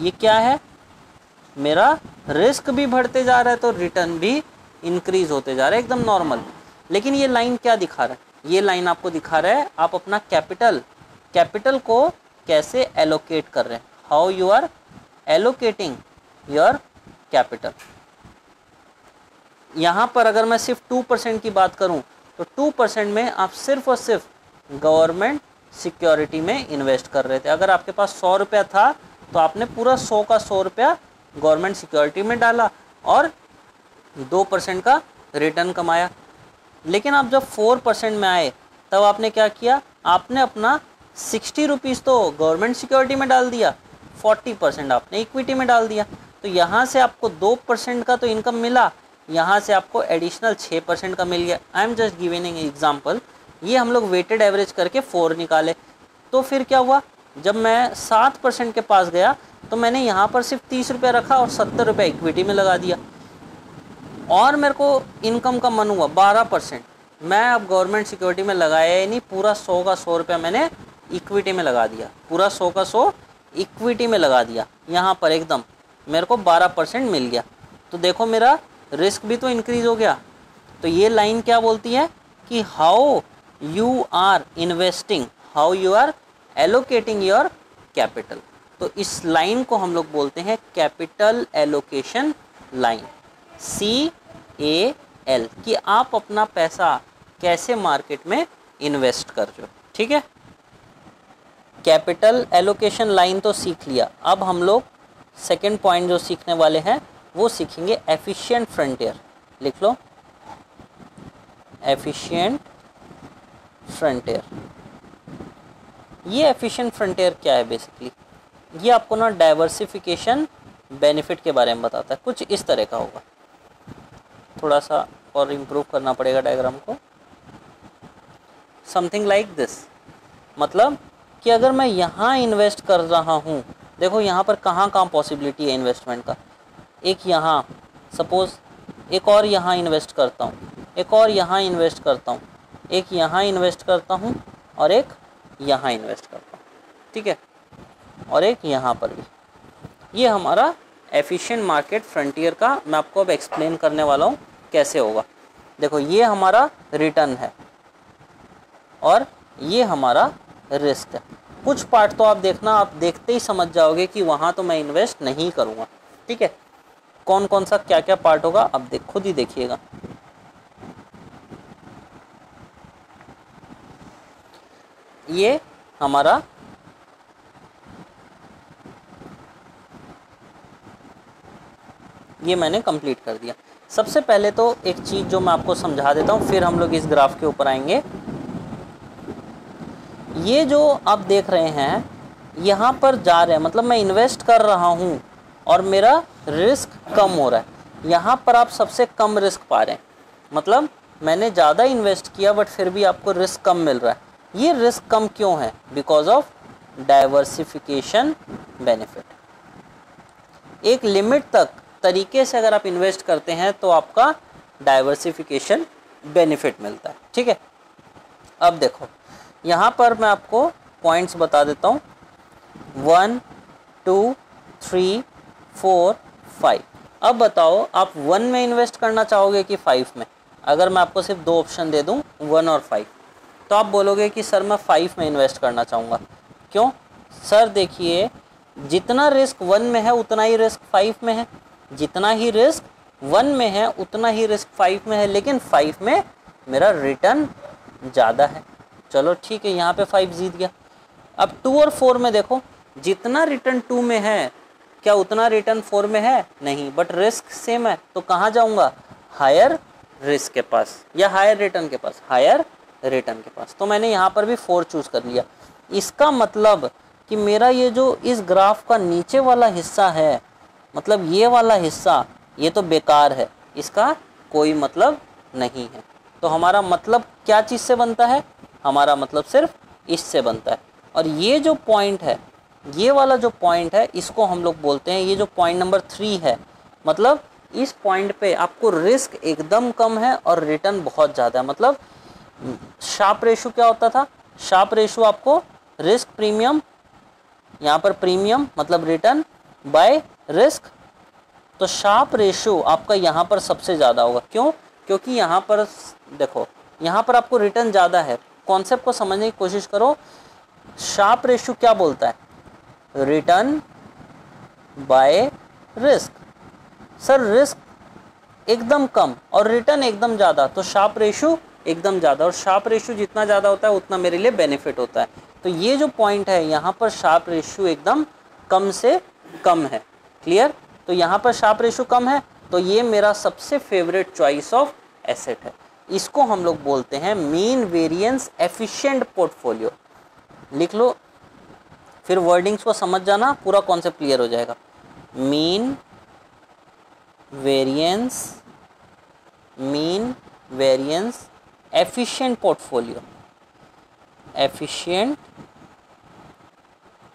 ये क्या है, मेरा रिस्क भी बढ़ते जा रहा है तो रिटर्न भी इंक्रीज़ होते जा रहा है, एकदम नॉर्मल। लेकिन ये लाइन क्या दिखा रहा है, ये लाइन आपको दिखा रहा है आप अपना कैपिटल कैपिटल को कैसे एलोकेट कर रहे हैं, how you are allocating your capital. यहाँ पर अगर मैं सिर्फ टू परसेंट की बात करूँ तो टू परसेंट में आप सिर्फ और सिर्फ गवर्नमेंट सिक्योरिटी में इन्वेस्ट कर रहे थे। अगर आपके पास सौ रुपया था तो आपने पूरा सौ का सौ रुपया गवर्नमेंट सिक्योरिटी में डाला और दो परसेंट का रिटर्न कमाया। लेकिन आप जब फोर परसेंट में आए तब आपने क्या किया, आपने अपना सिक्सटी रुपीज़ तो गवर्नमेंट सिक्योरिटी में डाल दिया, फोर्टी परसेंट आपने इक्विटी में डाल दिया, तो यहाँ से आपको दो परसेंट का तो इनकम मिला, यहाँ से आपको एडिशनल छः परसेंट का मिल गया। I am just giving an example, ये हम लोग वेटेड एवरेज करके फोर निकाले। तो फिर क्या हुआ, जब मैं सात परसेंट के पास गया तो मैंने यहाँ पर सिर्फ तीस रुपया रखा और सत्तर रुपया इक्विटी में लगा दिया। और मेरे को इनकम का मन हुआ बारह परसेंट, मैं अब गवर्नमेंट सिक्योरिटी में लगाया ही नहीं, पूरा सौ का सौ रुपया मैंने इक्विटी में लगा दिया, पूरा सौ का सौ इक्विटी में लगा दिया। यहाँ पर एकदम मेरे को बारह परसेंट मिल गया। तो देखो मेरा रिस्क भी तो इंक्रीज़ हो गया। तो ये लाइन क्या बोलती है कि how you are investing, how you are allocating your capital. तो इस लाइन को हम लोग बोलते हैं capital allocation line, C A L, कि आप अपना पैसा कैसे मार्केट में इन्वेस्ट कर रहे हो। ठीक है, कैपिटल एलोकेशन लाइन तो सीख लिया। अब हम लोग सेकेंड पॉइंट जो सीखने वाले हैं वो सीखेंगे एफिशिएंट फ्रंटियर। लिख लो एफिशिएंट फ्रंटियर। ये एफिशिएंट फ्रंटियर क्या है? बेसिकली ये आपको ना डाइवर्सिफिकेशन बेनिफिट के बारे में बताता है। कुछ इस तरह का होगा, थोड़ा सा और इम्प्रूव करना पड़ेगा डायग्राम को, समथिंग लाइक दिस। मतलब कि अगर मैं यहाँ इन्वेस्ट कर रहा हूँ, देखो यहाँ पर कहाँ कहाँ पॉसिबिलिटी है इन्वेस्टमेंट का। एक यहाँ सपोज़, एक और यहाँ इन्वेस्ट करता हूँ, एक और यहाँ इन्वेस्ट करता हूँ, एक यहाँ इन्वेस्ट करता हूँ और एक यहाँ इन्वेस्ट करता हूँ, ठीक है, और एक यहाँ पर भी। ये हमारा एफिशिएंट मार्केट फ्रंटियर का मैं आपको अब एक्सप्लेन करने वाला हूँ कैसे होगा। देखो ये हमारा रिटर्न है और ये हमारा रिस्क है। कुछ पार्ट तो आप देखना, आप देखते ही समझ जाओगे कि वहाँ तो मैं इन्वेस्ट नहीं करूँगा, ठीक है। कौन कौन सा क्या क्या पार्ट होगा आप देख खुद ही देखिएगा। ये हमारा ये मैंने कंप्लीट कर दिया। सबसे पहले तो एक चीज़ जो मैं आपको समझा देता हूँ, फिर हम लोग इस ग्राफ के ऊपर आएंगे। ये जो आप देख रहे हैं यहाँ पर जा रहे हैं, मतलब मैं इन्वेस्ट कर रहा हूँ और मेरा रिस्क कम हो रहा है। यहाँ पर आप सबसे कम रिस्क पा रहे हैं, मतलब मैंने ज़्यादा इन्वेस्ट किया बट फिर भी आपको रिस्क कम मिल रहा है। ये रिस्क कम क्यों है? Because of diversification benefit. एक लिमिट तक तरीके से अगर आप इन्वेस्ट करते हैं तो आपका डाइवर्सिफिकेशन बेनिफिट मिलता है, ठीक है। अब देखो यहाँ पर मैं आपको पॉइंट्स बता देता हूँ, one two three four five. अब बताओ आप वन में इन्वेस्ट करना चाहोगे कि फाइव में? अगर मैं आपको सिर्फ दो ऑप्शन दे दूँ, वन और फाइव, तो आप बोलोगे कि सर मैं फाइव में इन्वेस्ट करना चाहूँगा। क्यों? सर देखिए जितना रिस्क वन में है उतना ही रिस्क फाइव में है, जितना ही रिस्क वन में है उतना ही रिस्क फाइव में है, लेकिन फाइव में मेरा रिटर्न ज़्यादा है। चलो ठीक है, यहाँ पे फाइव जीत गया। अब टू और फोर में देखो, जितना रिटर्न टू में है क्या उतना रिटर्न फोर में है? नहीं, बट रिस्क सेम है। तो कहाँ जाऊँगा? हायर रिस्क के पास या हायर रिटर्न के पास? हायर रिटर्न के पास। तो मैंने यहाँ पर भी फोर चूज़ कर लिया। इसका मतलब कि मेरा ये जो इस ग्राफ का नीचे वाला हिस्सा है, मतलब ये वाला हिस्सा, ये तो बेकार है, इसका कोई मतलब नहीं है। तो हमारा मतलब क्या चीज़ से बनता है? हमारा मतलब सिर्फ इससे बनता है। और ये जो पॉइंट है, ये वाला जो पॉइंट है, इसको हम लोग बोलते हैं, ये जो पॉइंट नंबर थ्री है, मतलब इस पॉइंट पे आपको रिस्क एकदम कम है और रिटर्न बहुत ज़्यादा है। मतलब शार्प रेशो क्या होता था? शार्प रेशो आपको रिस्क प्रीमियम, यहाँ पर प्रीमियम मतलब रिटर्न बाय रिस्क, तो शार्प रेशो आपका यहाँ पर सबसे ज़्यादा होगा। क्यों? क्योंकि यहाँ पर देखो, यहाँ पर आपको रिटर्न ज़्यादा है। कॉन्सेप्ट को समझने की कोशिश करो। शार्प रेशो क्या बोलता है? Return by risk. Sir risk एकदम कम और रिटर्न एकदम ज़्यादा, तो शार्प रेशो एकदम ज़्यादा, और शार्प रेशो जितना ज़्यादा होता है उतना मेरे लिए बेनिफिट होता है। तो ये जो पॉइंट है यहाँ पर शार्प रेशो एकदम कम से कम है। क्लियर? तो यहाँ पर शार्प रेशो कम है, तो ये मेरा सबसे फेवरेट चॉइस ऑफ एसेट है। इसको हम लोग बोलते हैं मीन वेरिएंस एफिशिएंट पोर्टफोलियो। लिख लो, फिर वर्डिंग्स को समझ जाना, पूरा कॉन्सेप्ट क्लियर हो जाएगा। Mean variance, mean variance efficient portfolio, efficient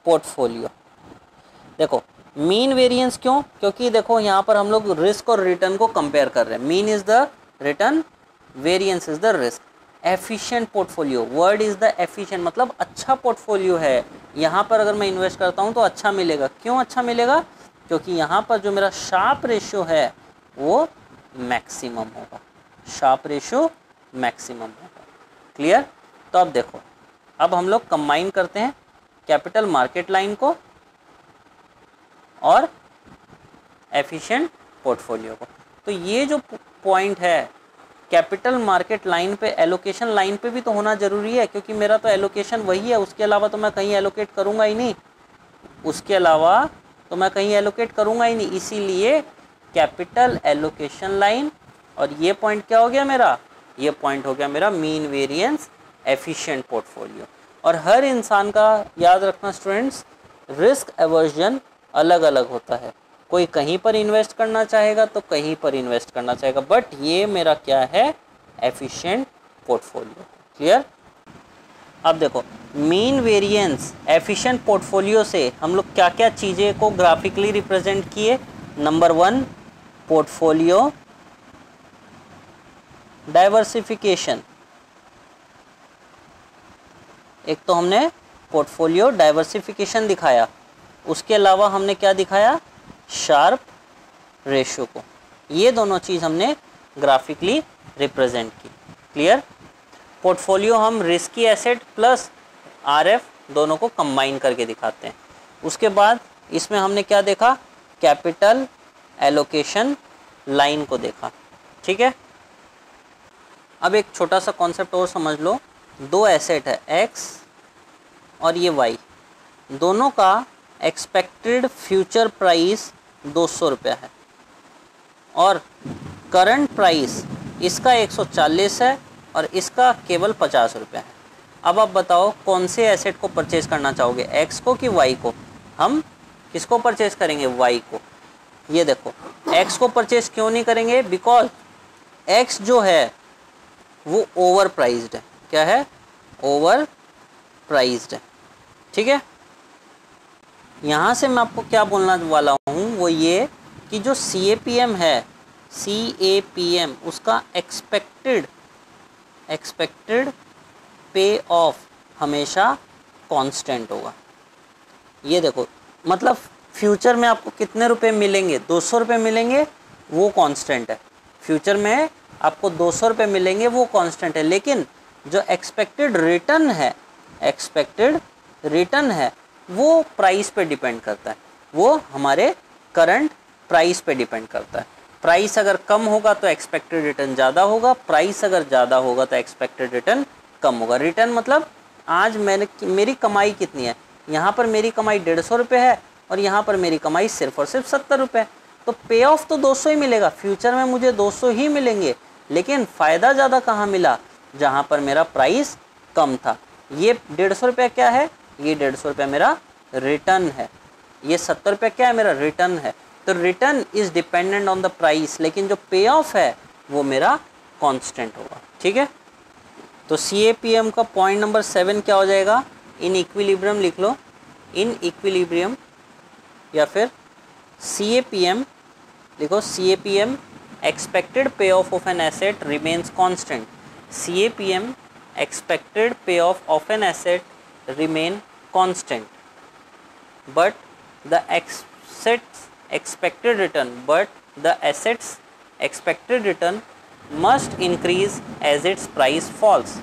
portfolio. देखो मीन वेरिएंस क्यों? क्योंकि देखो यहाँ पर हम लोग रिस्क और रिटर्न को कंपेयर कर रहे हैं. Mean is the return, variance is the risk. Efficient portfolio, word is the efficient, मतलब अच्छा पोर्टफोलियो है. यहाँ पर अगर मैं इन्वेस्ट करता हूँ तो अच्छा मिलेगा. क्यों अच्छा मिलेगा? क्योंकि यहाँ पर जो मेरा शार्प रेशियो है वो मैक्सिमम होगा. शार्प रेशियो मैक्सिमम होगा. क्लियर? तो अब देखो, अब हम लोग कंबाइन करते हैं कैपिटल मार्केट लाइन को और एफिशिएंट पोर्टफोलियो को. तो ये जो पॉइंट है कैपिटल मार्केट लाइन पे, एलोकेशन लाइन पे भी तो होना ज़रूरी है, क्योंकि मेरा तो एलोकेशन वही है. उसके अलावा तो मैं कहीं एलोकेट करूँगा ही नहीं. उसके अलावा तो मैं कहीं एलोकेट करूँगा ही नहीं. इसीलिए कैपिटल एलोकेशन लाइन. और ये पॉइंट क्या हो गया मेरा? ये पॉइंट हो गया मेरा मीन वेरिएंस एफिशिएंट पोर्टफोलियो. और हर इंसान का, याद रखना स्टूडेंट्स, रिस्क एवर्जन अलग अलग होता है. कोई कहीं पर इन्वेस्ट करना चाहेगा तो कहीं पर इन्वेस्ट करना चाहेगा. बट ये मेरा क्या है? Efficient portfolio. क्लियर? अब देखो, मीन वेरिएंस एफिशिएंट पोर्टफोलियो से हम लोग क्या क्या चीज़ें को ग्राफिकली रिप्रेजेंट किए. Number one, portfolio diversification. एक तो हमने पोर्टफोलियो डाइवर्सिफिकेशन दिखाया. उसके अलावा हमने क्या दिखाया? शार्प रेशियो को. ये दोनों चीज़ हमने ग्राफिकली रिप्रेजेंट की. क्लियर? पोर्टफोलियो हम रिस्की एसेट प्लस आरएफ दोनों को कंबाइन करके दिखाते हैं. उसके बाद इसमें हमने क्या देखा? कैपिटल एलोकेशन लाइन को देखा. ठीक है? अब एक छोटा सा कॉन्सेप्ट और समझ लो. दो एसेट है, एक्स और ये वाई. दोनों का एक्सपेक्टेड फ्यूचर प्राइस दो सौ रुपया है और करंट प्राइस इसका एक सौ चालीस है और इसका केवल पचास रुपया है. अब आप बताओ कौन से एसेट को परचेज़ करना चाहोगे, एक्स को कि वाई को? हम किसको परचेज़ करेंगे? वाई को. ये देखो, एक्स को परचेज़ क्यों नहीं करेंगे? बिकॉज एक्स जो है वो ओवर प्राइज्ड है. क्या है? ओवर प्राइज्ड है. ठीक है? यहाँ से मैं आपको क्या बोलना वाला हूँ वो ये कि जो सी ए पी एम है, सी ए पी एम, उसका एक्सपेक्टेड एक्सपेक्टेड पे ऑफ हमेशा कांस्टेंट होगा. ये देखो, मतलब फ्यूचर में आपको कितने रुपए मिलेंगे? दो सौ रुपये मिलेंगे, वो कांस्टेंट है. फ्यूचर में आपको दो सौ रुपये मिलेंगे, वो कांस्टेंट है. लेकिन जो एक्सपेक्टेड रिटर्न है, एक्सपेक्टेड रिटर्न है वो प्राइस पे डिपेंड करता है. वो हमारे करंट प्राइस पे डिपेंड करता है. प्राइस अगर कम होगा तो एक्सपेक्टेड रिटर्न ज़्यादा होगा. प्राइस अगर ज़्यादा होगा तो एक्सपेक्टेड रिटर्न कम होगा. रिटर्न मतलब आज मैंने मेरी कमाई कितनी है. यहाँ पर मेरी कमाई डेढ़ सौ रुपये है और यहाँ पर मेरी कमाई सिर्फ और सिर्फ सत्तर रुपये है. तो पे ऑफ तो दो सौ ही मिलेगा. फ्यूचर में मुझे दो सौ ही मिलेंगे. लेकिन फ़ायदा ज़्यादा कहाँ मिला? जहाँ पर मेरा प्राइस कम था. ये डेढ़ सौ रुपये क्या है? ये डेढ़ सौ रुपया मेरा रिटर्न है. ये सत्तर रुपया क्या है? मेरा रिटर्न है. तो return is dependent on the price. लेकिन जो पे ऑफ है वो मेरा कांस्टेंट होगा. ठीक है? तो सी ए पी एम का पॉइंट नंबर सेवन क्या हो जाएगा? इन इक्विलिब्रियम लिख लो. इन इक्विलिब्रियम या फिर सी ए पी एम लिखो. C A P M expected पे of of an asset remains constant. C A P M expected पे of of an asset remain constant but the assets expected return but the assets expected return must increase as its price falls.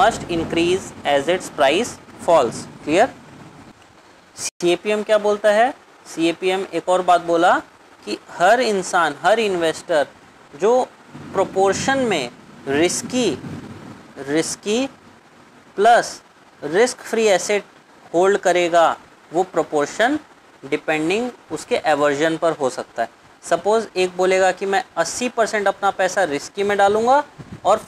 must increase as its price falls. clear? C A P M क्या बोलता है? C A P M एक और बात बोला कि हर इंसान, हर इन्वेस्टर जो proportion में risky risky plus risk free asset hold करेगा वो प्रोपोर्शन डिपेंडिंग उसके एवर्जन पर हो सकता है. सपोज़ एक बोलेगा कि मैं अस्सी परसेंट अपना पैसा रिस्की में डालूंगा और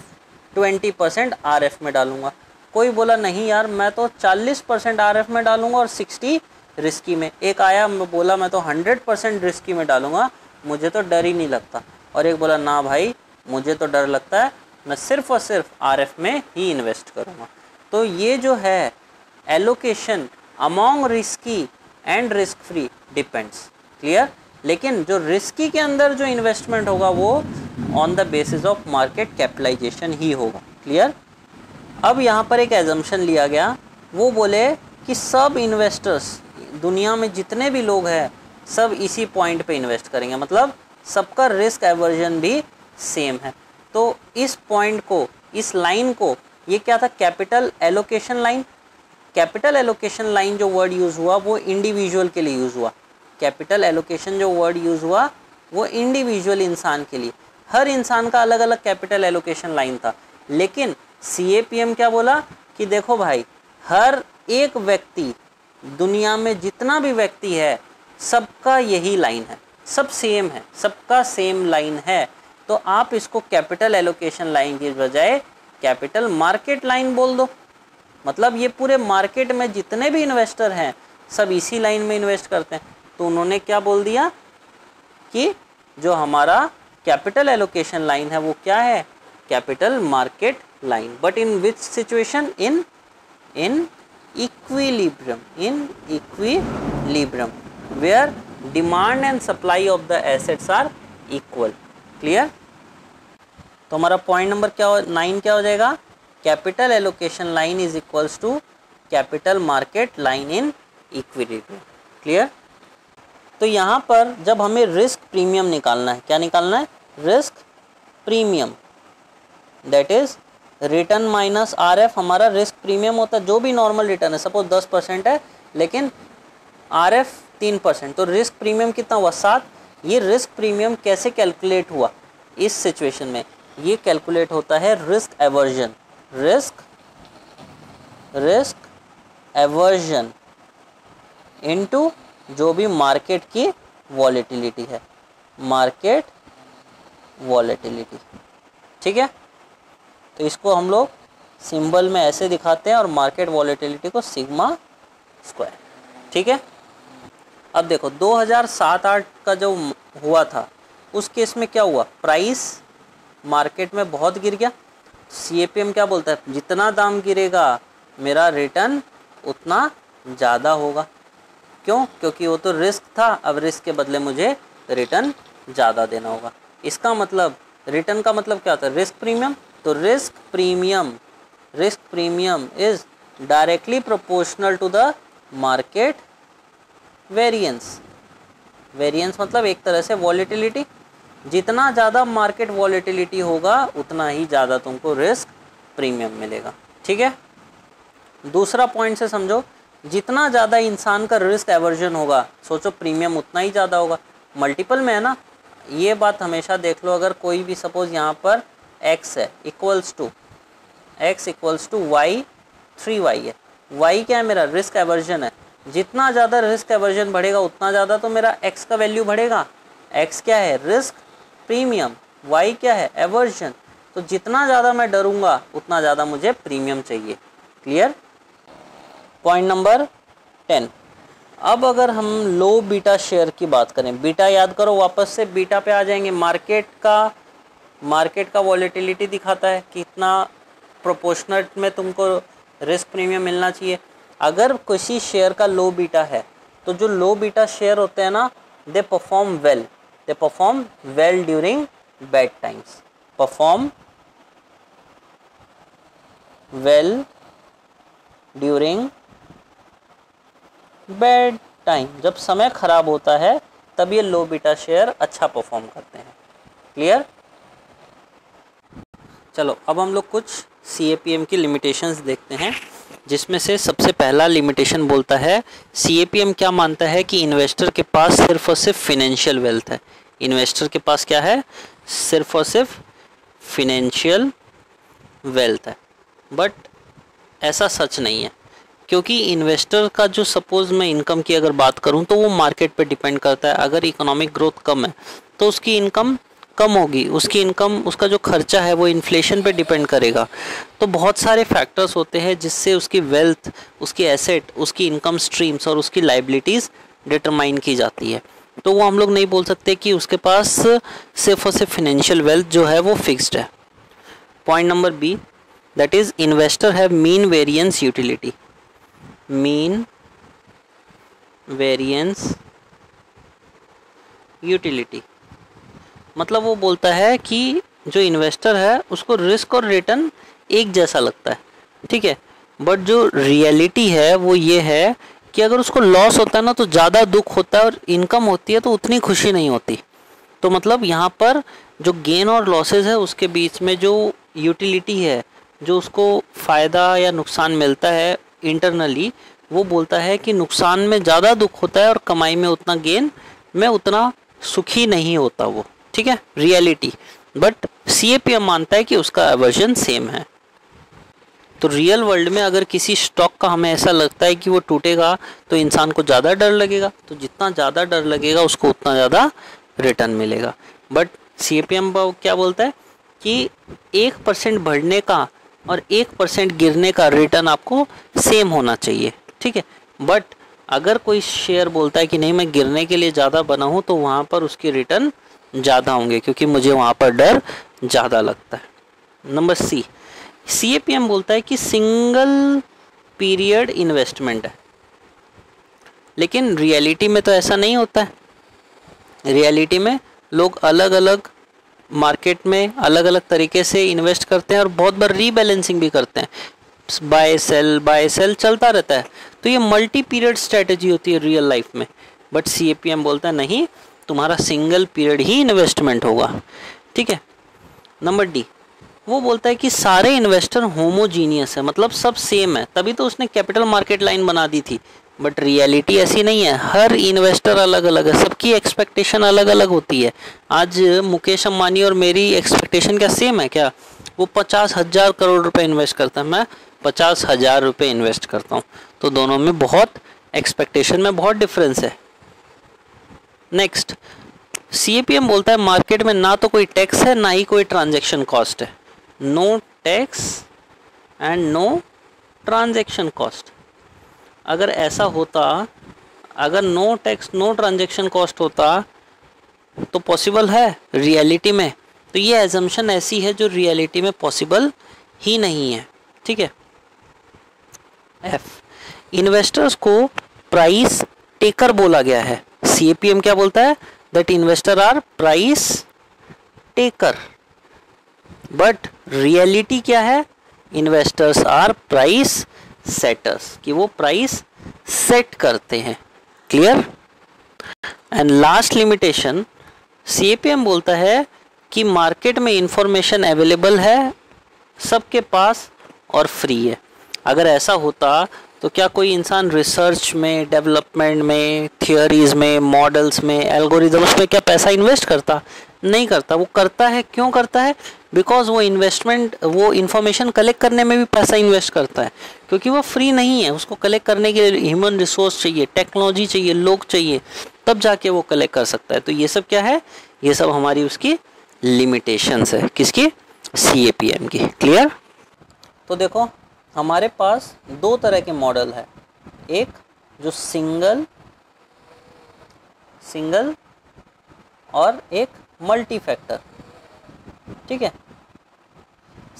बीस परसेंट आरएफ में डालूंगा. कोई बोला नहीं यार मैं तो चालीस परसेंट आरएफ में डालूंगा और साठ रिस्की में. एक आया बोला मैं तो सौ परसेंट रिस्की में डालूंगा, मुझे तो डर ही नहीं लगता. और एक बोला ना भाई मुझे तो डर लगता है, मैं सिर्फ और सिर्फ आरएफ में ही इन्वेस्ट करूँगा. तो ये जो है allocation among risky and risk free depends, clear. लेकिन जो रिस्की के अंदर जो इन्वेस्टमेंट होगा वो on the basis of market capitalisation ही होगा, क्लियर। अब यहाँ पर एक एजम्पशन लिया गया, वो बोले कि सब इन्वेस्टर्स दुनिया में जितने भी लोग हैं सब इसी पॉइंट पे इन्वेस्ट करेंगे, मतलब सबका रिस्क एवर्जन भी सेम है। तो इस पॉइंट को, इस लाइन को, ये क्या था, capital allocation line. Capital allocation line जो वर्ड यूज़ हुआ वो इंडिविजुअल के लिए यूज़ हुआ, कैपिटल एलोकेशन जो वर्ड यूज़ हुआ वो इंडिविजुअल इंसान के लिए, हर इंसान का अलग अलग कैपिटल एलोकेशन लाइन था। लेकिन सीएपीएम क्या बोला कि देखो भाई, हर एक व्यक्ति, दुनिया में जितना भी व्यक्ति है सबका यही लाइन है, सब सेम है, सबका सेम लाइन है। तो आप इसको कैपिटल एलोकेशन लाइन के बजाय कैपिटल मार्केट लाइन बोल दो, मतलब ये पूरे मार्केट में जितने भी इन्वेस्टर हैं सब इसी लाइन में इन्वेस्ट करते हैं। तो उन्होंने क्या बोल दिया कि जो हमारा कैपिटल एलोकेशन लाइन है वो क्या है, capital market line. But in which situation, in in equilibrium, in equilibrium where demand and supply of the assets are equal, clear. तो हमारा पॉइंट नंबर क्या हो, नाइन क्या हो जाएगा, capital allocation line is equals to capital market line in equilibrium, clear. तो यहाँ पर जब हमें रिस्क प्रीमियम निकालना है, क्या निकालना है, risk premium, that is return minus RF. हमारा रिस्क प्रीमियम होता है जो भी नॉर्मल रिटर्न है, सपोज दस परसेंट है लेकिन आरएफ तीन परसेंट, तो रिस्क प्रीमियम कितना हुआ, सात। ये रिस्क प्रीमियम कैसे कैलकुलेट हुआ इस सिचुएशन में, ये कैलकुलेट होता है risk aversion, risk risk aversion into जो भी मार्केट की वॉलेटिलिटी है, मार्केट वॉलेटिलिटी, ठीक है। तो इसको हम लोग सिंबल में ऐसे दिखाते हैं और मार्केट वॉलेटिलिटी को सिग्मा स्क्वायर, ठीक है। अब देखो दो हज़ार सात आठ का जो हुआ था उस केस में क्या हुआ, प्राइस मार्केट में बहुत गिर गया। सीएपीएम क्या बोलता है, जितना दाम गिरेगा मेरा रिटर्न उतना ज़्यादा होगा, क्यों, क्योंकि वो तो रिस्क था, अब रिस्क के बदले मुझे रिटर्न ज़्यादा देना होगा। इसका मतलब, रिटर्न का मतलब क्या होता है, रिस्क प्रीमियम। तो risk premium, risk premium is directly proportional to the market variance. Variance मतलब एक तरह से वॉलेटिलिटी, जितना ज़्यादा मार्केट वॉलेटिलिटी होगा उतना ही ज़्यादा तुमको रिस्क प्रीमियम मिलेगा, ठीक है। दूसरा पॉइंट से समझो, जितना ज़्यादा इंसान का रिस्क एवर्जन होगा, सोचो प्रीमियम उतना ही ज़्यादा होगा, मल्टीपल में है ना। ये बात हमेशा देख लो, अगर कोई भी सपोज यहाँ पर x है equals to x equals to Y, three Y है, y क्या है मेरा, रिस्क एवर्जन है। जितना ज़्यादा रिस्क एवर्जन बढ़ेगा उतना ज़्यादा तो मेरा x का वैल्यू बढ़ेगा। x क्या है, रिस्क प्रीमियम, y क्या है, एवर्जन। तो जितना ज़्यादा मैं डरूंगा उतना ज़्यादा मुझे प्रीमियम चाहिए, क्लियर। पॉइंट नंबर टेन, अब अगर हम लो बीटा शेयर की बात करें, बीटा याद करो, वापस से बीटा पे आ जाएंगे। मार्केट का मार्केट का वॉलेटिलिटी दिखाता है कि इतना प्रोपोर्शनट में तुमको रिस्क प्रीमियम मिलना चाहिए। अगर किसी शेयर का लो बीटा है तो जो लो बीटा शेयर होते हैं ना, they perform well, they perform well during bad times, perform well during bad time, जब समय खराब होता है तब ये लो बीटा शेयर अच्छा परफॉर्म करते हैं, क्लियर। चलो अब हम लोग कुछ सीएपीएम की लिमिटेशंस देखते हैं, जिसमें से सबसे पहला लिमिटेशन बोलता है, सीएपीएम क्या मानता है कि इन्वेस्टर के पास सिर्फ और सिर्फ फिनेंशियल वेल्थ है। इन्वेस्टर के पास क्या है, सिर्फ और सिर्फ फिनेंशियल वेल्थ है। बट ऐसा सच नहीं है, क्योंकि इन्वेस्टर का जो, सपोज मैं इनकम की अगर बात करूं तो वो मार्केट पे डिपेंड करता है। अगर इकोनॉमिक ग्रोथ कम है तो उसकी इनकम कम होगी, उसकी इनकम, उसका जो खर्चा है वो इन्फ्लेशन पे डिपेंड करेगा। तो बहुत सारे फैक्टर्स होते हैं जिससे उसकी वेल्थ, उसकी एसेट, उसकी इनकम स्ट्रीम्स और उसकी लाइबिलिटीज़ डिटरमाइन की जाती है। तो वो हम लोग नहीं बोल सकते कि उसके पास सिर्फ और सिर्फ फिनेंशियल वेल्थ जो है वो फिक्स्ड है। Point number B, that is investor have mean variance utility, mean variance utility. मतलब वो बोलता है कि जो इन्वेस्टर है उसको रिस्क और रिटर्न एक जैसा लगता है, ठीक है, बट जो रियलिटी है वो ये है कि अगर उसको लॉस होता है ना तो ज़्यादा दुख होता है और इनकम होती है तो उतनी खुशी नहीं होती। तो मतलब यहाँ पर जो गेन और लॉसेज है उसके बीच में जो यूटिलिटी है, जो उसको फ़ायदा या नुकसान मिलता है इंटरनली, वो बोलता है कि नुकसान में ज़्यादा दुख होता है और कमाई में उतना, गेन में उतना सुखी नहीं होता वो, ठीक है, reality. But C A P M मानता है कि उसका वर्जन सेम है। तो रियल वर्ल्ड में अगर किसी स्टॉक का हमें ऐसा लगता है कि वो टूटेगा तो इंसान को ज़्यादा डर लगेगा, तो जितना ज़्यादा डर लगेगा उसको उतना ज़्यादा रिटर्न मिलेगा। But C A P M क्या बोलता है कि एक परसेंट बढ़ने का और एक परसेंट गिरने का रिटर्न आपको सेम होना चाहिए, ठीक है। बट अगर कोई शेयर बोलता है कि नहीं मैं गिरने के लिए ज़्यादा बना हूँ तो वहाँ पर उसके रिटर्न ज़्यादा होंगे क्योंकि मुझे वहाँ पर डर ज़्यादा लगता है। Number C, C A P M बोलता है कि सिंगल पीरियड इन्वेस्टमेंट है, लेकिन रियलिटी में तो ऐसा नहीं होता है। रियलिटी में लोग अलग अलग मार्केट में अलग अलग तरीके से इन्वेस्ट करते हैं और बहुत बार रीबैलेंसिंग भी करते हैं, बाय सेल बाय सेल चलता रहता है। तो ये मल्टी पीरियड स्ट्रेटजी होती है रियल लाइफ में। But C A P M बोलता है नहीं, तुम्हारा सिंगल पीरियड ही इन्वेस्टमेंट होगा, ठीक है। नंबर डी, वो बोलता है कि सारे इन्वेस्टर होमोजीनियस है, मतलब सब सेम है, तभी तो उसने कैपिटल मार्केट लाइन बना दी थी। बट रियलिटी ऐसी नहीं है, हर इन्वेस्टर अलग अलग है, सबकी एक्सपेक्टेशन अलग अलग होती है। आज मुकेश अम्बानी और मेरी एक्सपेक्टेशन क्या सेम है क्या? वो पचास हज़ार करोड़ रुपए इन्वेस्ट करता है, मैं पचास हज़ार रुपये इन्वेस्ट करता हूँ, तो दोनों में बहुत एक्सपेक्टेशन में बहुत डिफरेंस है। Next, C A P M बोलता है मार्केट में ना तो कोई टैक्स है ना ही कोई ट्रांजेक्शन कॉस्ट है, no tax and no transaction cost. अगर ऐसा होता, अगर no tax no transaction cost होता तो पॉसिबल है रियलिटी में? तो ये एजम्पशन ऐसी है जो रियलिटी में पॉसिबल ही नहीं है, ठीक है। एफ, इन्वेस्टर्स को प्राइस टेकर बोला गया है। सी ए पी एम क्या बोलता है? That investor are price taker, but reality क्या है? इन्वेस्टर्स आर प्राइस सेटर्स, कि वो प्राइस सेट करते हैं। Clear? And last limitation, C A P M बोलता है कि मार्केट में इंफॉर्मेशन अवेलेबल है सबके पास और फ्री है। अगर ऐसा होता तो क्या कोई इंसान रिसर्च में, डेवलपमेंट में, थियोरीज में, मॉडल्स में, एल्गोरिदम्स में क्या पैसा इन्वेस्ट करता? नहीं करता। वो करता है, क्यों करता है? बिकॉज वो इन्वेस्टमेंट, वो इन्फॉर्मेशन कलेक्ट करने में भी पैसा इन्वेस्ट करता है, क्योंकि वो फ्री नहीं है। उसको कलेक्ट करने के लिए ह्यूमन रिसोर्स चाहिए, टेक्नोलॉजी चाहिए, लोग चाहिए, तब जाके वो कलेक्ट कर सकता है। तो ये सब क्या है? ये सब हमारी उसकी लिमिटेशंस है, किसकी? सी ए पी एम की। क्लियर? तो देखो, हमारे पास दो तरह के मॉडल है, एक जो सिंगल सिंगल और एक मल्टी फैक्टर, ठीक है।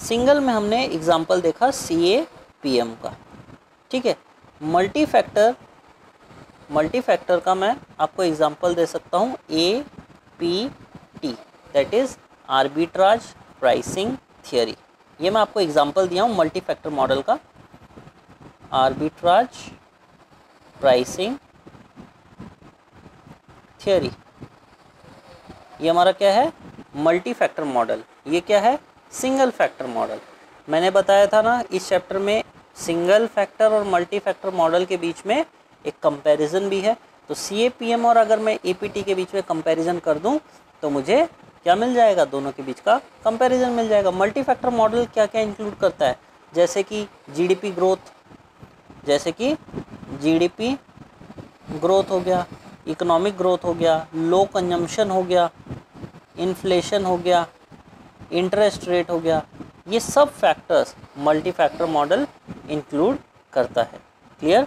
सिंगल में हमने एग्जांपल देखा सी ए पी एम का, ठीक है। मल्टी फैक्टर मल्टी फैक्टर का मैं आपको एग्जांपल दे सकता हूँ A P T, that is arbitrage pricing theory. ये मैं आपको एग्जांपल दिया हूँ मल्टी फैक्टर मॉडल का, आर्बिट्राज प्राइसिंग थियोरी। ये हमारा क्या है? Multi factor model. ये क्या है? Single factor model. मैंने बताया था ना इस चैप्टर में सिंगल फैक्टर और मल्टी फैक्टर मॉडल के बीच में एक कंपैरिजन भी है। तो सी ए पी एम और अगर मैं ए पी टी के बीच में कंपैरिजन कर दूं तो मुझे क्या मिल जाएगा? दोनों के बीच का कंपैरिजन मिल जाएगा। मल्टी फैक्टर मॉडल क्या क्या इंक्लूड करता है? जैसे कि जीडीपी ग्रोथ, जैसे कि जीडीपी ग्रोथ हो गया, इकोनॉमिक ग्रोथ हो गया, लो कंजम्पशन हो गया, इन्फ्लेशन हो गया, इंटरेस्ट रेट हो गया, ये सब factors multi factor model include करता है। क्लियर?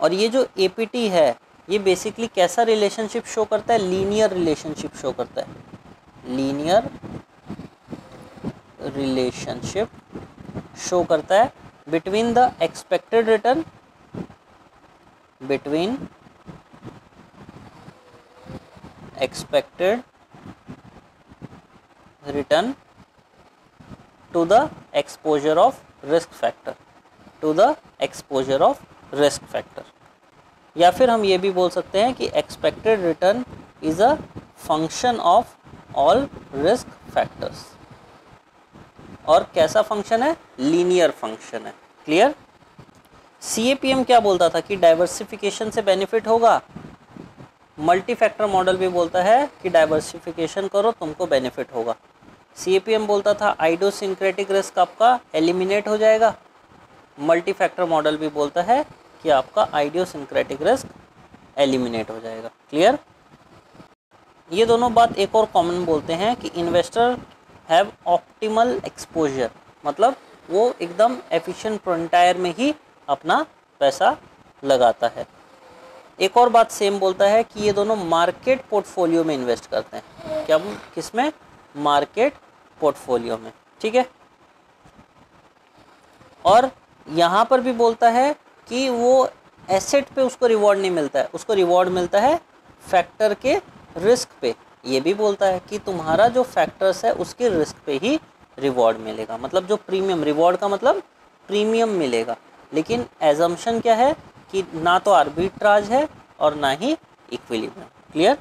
और ये जो ए पी टी है ये बेसिकली कैसा रिलेशनशिप शो करता है? लीनियर रिलेशनशिप शो करता है, लीनियर रिलेशनशिप शो करता है between the expected return between expected return to the exposure of risk factor, to the exposure of risk factor. या फिर हम ये भी बोल सकते हैं कि expected return is a function of all risk factors. और कैसा function है? Linear function है. Clear? C A P M क्या बोलता था कि diversification से benefit होगा. मल्टी फैक्टर मॉडल भी बोलता है कि डाइवर्सिफिकेशन करो तुमको बेनिफिट होगा. C A P M बोलता था आइडोसिंक्रेटिक रिस्क आपका एलिमिनेट हो जाएगा. मल्टी फैक्टर मॉडल भी बोलता है कि आपका आइडोसिंक्रेटिक रिस्क एलिमिनेट हो जाएगा. क्लियर? ये दोनों बात एक और कॉमन बोलते हैं कि इन्वेस्टर हैव ऑप्टिमल एक्सपोजर, मतलब वो एकदम एफिशिएंट फ्रंटायर में ही अपना पैसा लगाता है. एक और बात सेम बोलता है कि ये दोनों मार्केट पोर्टफोलियो में इन्वेस्ट करते हैं. क्या किस में? मार्केट पोर्टफोलियो में. ठीक है. और यहाँ पर भी बोलता है कि वो एसेट पे उसको रिवॉर्ड नहीं मिलता है, उसको रिवॉर्ड मिलता है फैक्टर के रिस्क पे. ये भी बोलता है कि तुम्हारा जो फैक्टर्स है उसके रिस्क पे ही रिवॉर्ड मिलेगा, मतलब जो प्रीमियम, रिवॉर्ड का मतलब प्रीमियम मिलेगा. लेकिन एजम्पशन क्या है कि ना तो आर्बिट्राज है और ना ही इक्विलिब्रियम. क्लियर?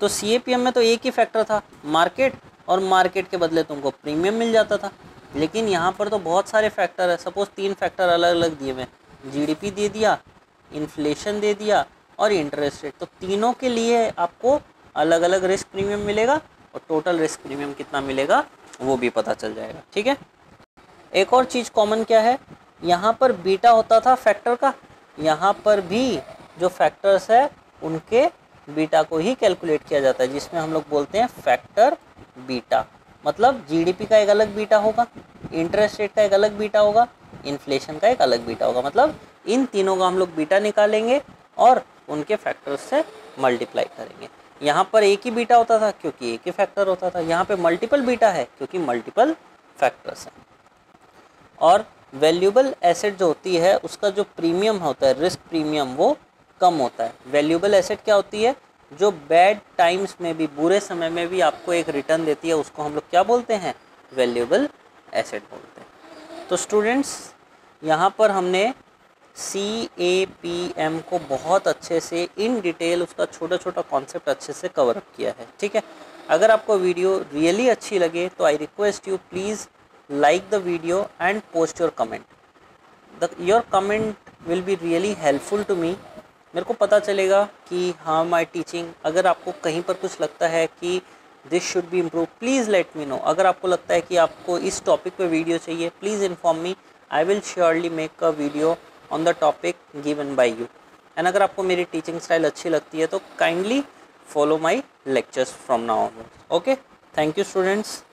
तो C A P M में तो एक ही फैक्टर था मार्केट, और मार्केट के बदले तुमको प्रीमियम मिल जाता था. लेकिन यहाँ पर तो बहुत सारे फैक्टर है. सपोज तीन फैक्टर अलग अलग दिए हुए हैं, जीडीपी दे दिया, इन्फ्लेशन दे दिया और इंटरेस्ट रेट. तो तीनों के लिए आपको अलग अलग रिस्क प्रीमियम मिलेगा और टोटल रिस्क प्रीमियम कितना मिलेगा वो भी पता चल जाएगा. ठीक है. एक और चीज़ कॉमन क्या है, यहाँ पर बीटा होता था फैक्टर का, यहाँ पर भी जो फैक्टर्स है उनके बीटा को ही कैलकुलेट किया जाता है, जिसमें हम लोग बोलते हैं फैक्टर बीटा. मतलब जीडीपी का एक अलग बीटा होगा, इंटरेस्ट रेट का एक अलग बीटा होगा, इन्फ्लेशन का एक अलग बीटा होगा. मतलब इन तीनों का हम लोग बीटा निकालेंगे और उनके फैक्टर्स से मल्टीप्लाई करेंगे. यहाँ पर एक ही बीटा होता था क्योंकि एक ही फैक्टर होता था, यहाँ पर मल्टीपल बीटा है क्योंकि मल्टीपल फैक्टर्स हैं. और वैल्यूएबल एसेट जो होती है उसका जो प्रीमियम होता है, रिस्क प्रीमियम, वो कम होता है. वैल्यूएबल एसेट क्या होती है? जो बैड टाइम्स में भी, बुरे समय में भी आपको एक रिटर्न देती है, उसको हम लोग क्या बोलते हैं? वैल्यूएबल एसेट बोलते हैं. तो स्टूडेंट्स, यहाँ पर हमने C A P M को बहुत अच्छे से इन डिटेल, उसका छोटा छोटा कॉन्सेप्ट अच्छे से कवरअप किया है. ठीक है. अगर आपको वीडियो रियली अच्छी लगे तो I request you please like the video and post your comment. The, your comment will be really helpful to me. मेरे को पता चलेगा कि हाँ my teaching, अगर आपको कहीं पर कुछ लगता है कि this should be improved, please let me know. अगर आपको लगता है कि आपको इस topic पे video चाहिए, please inform me. I will surely make a video on the topic given by you. And अगर आपको मेरी teaching style अच्छी लगती है तो kindly follow my lectures from now on. Okay? Thank you students.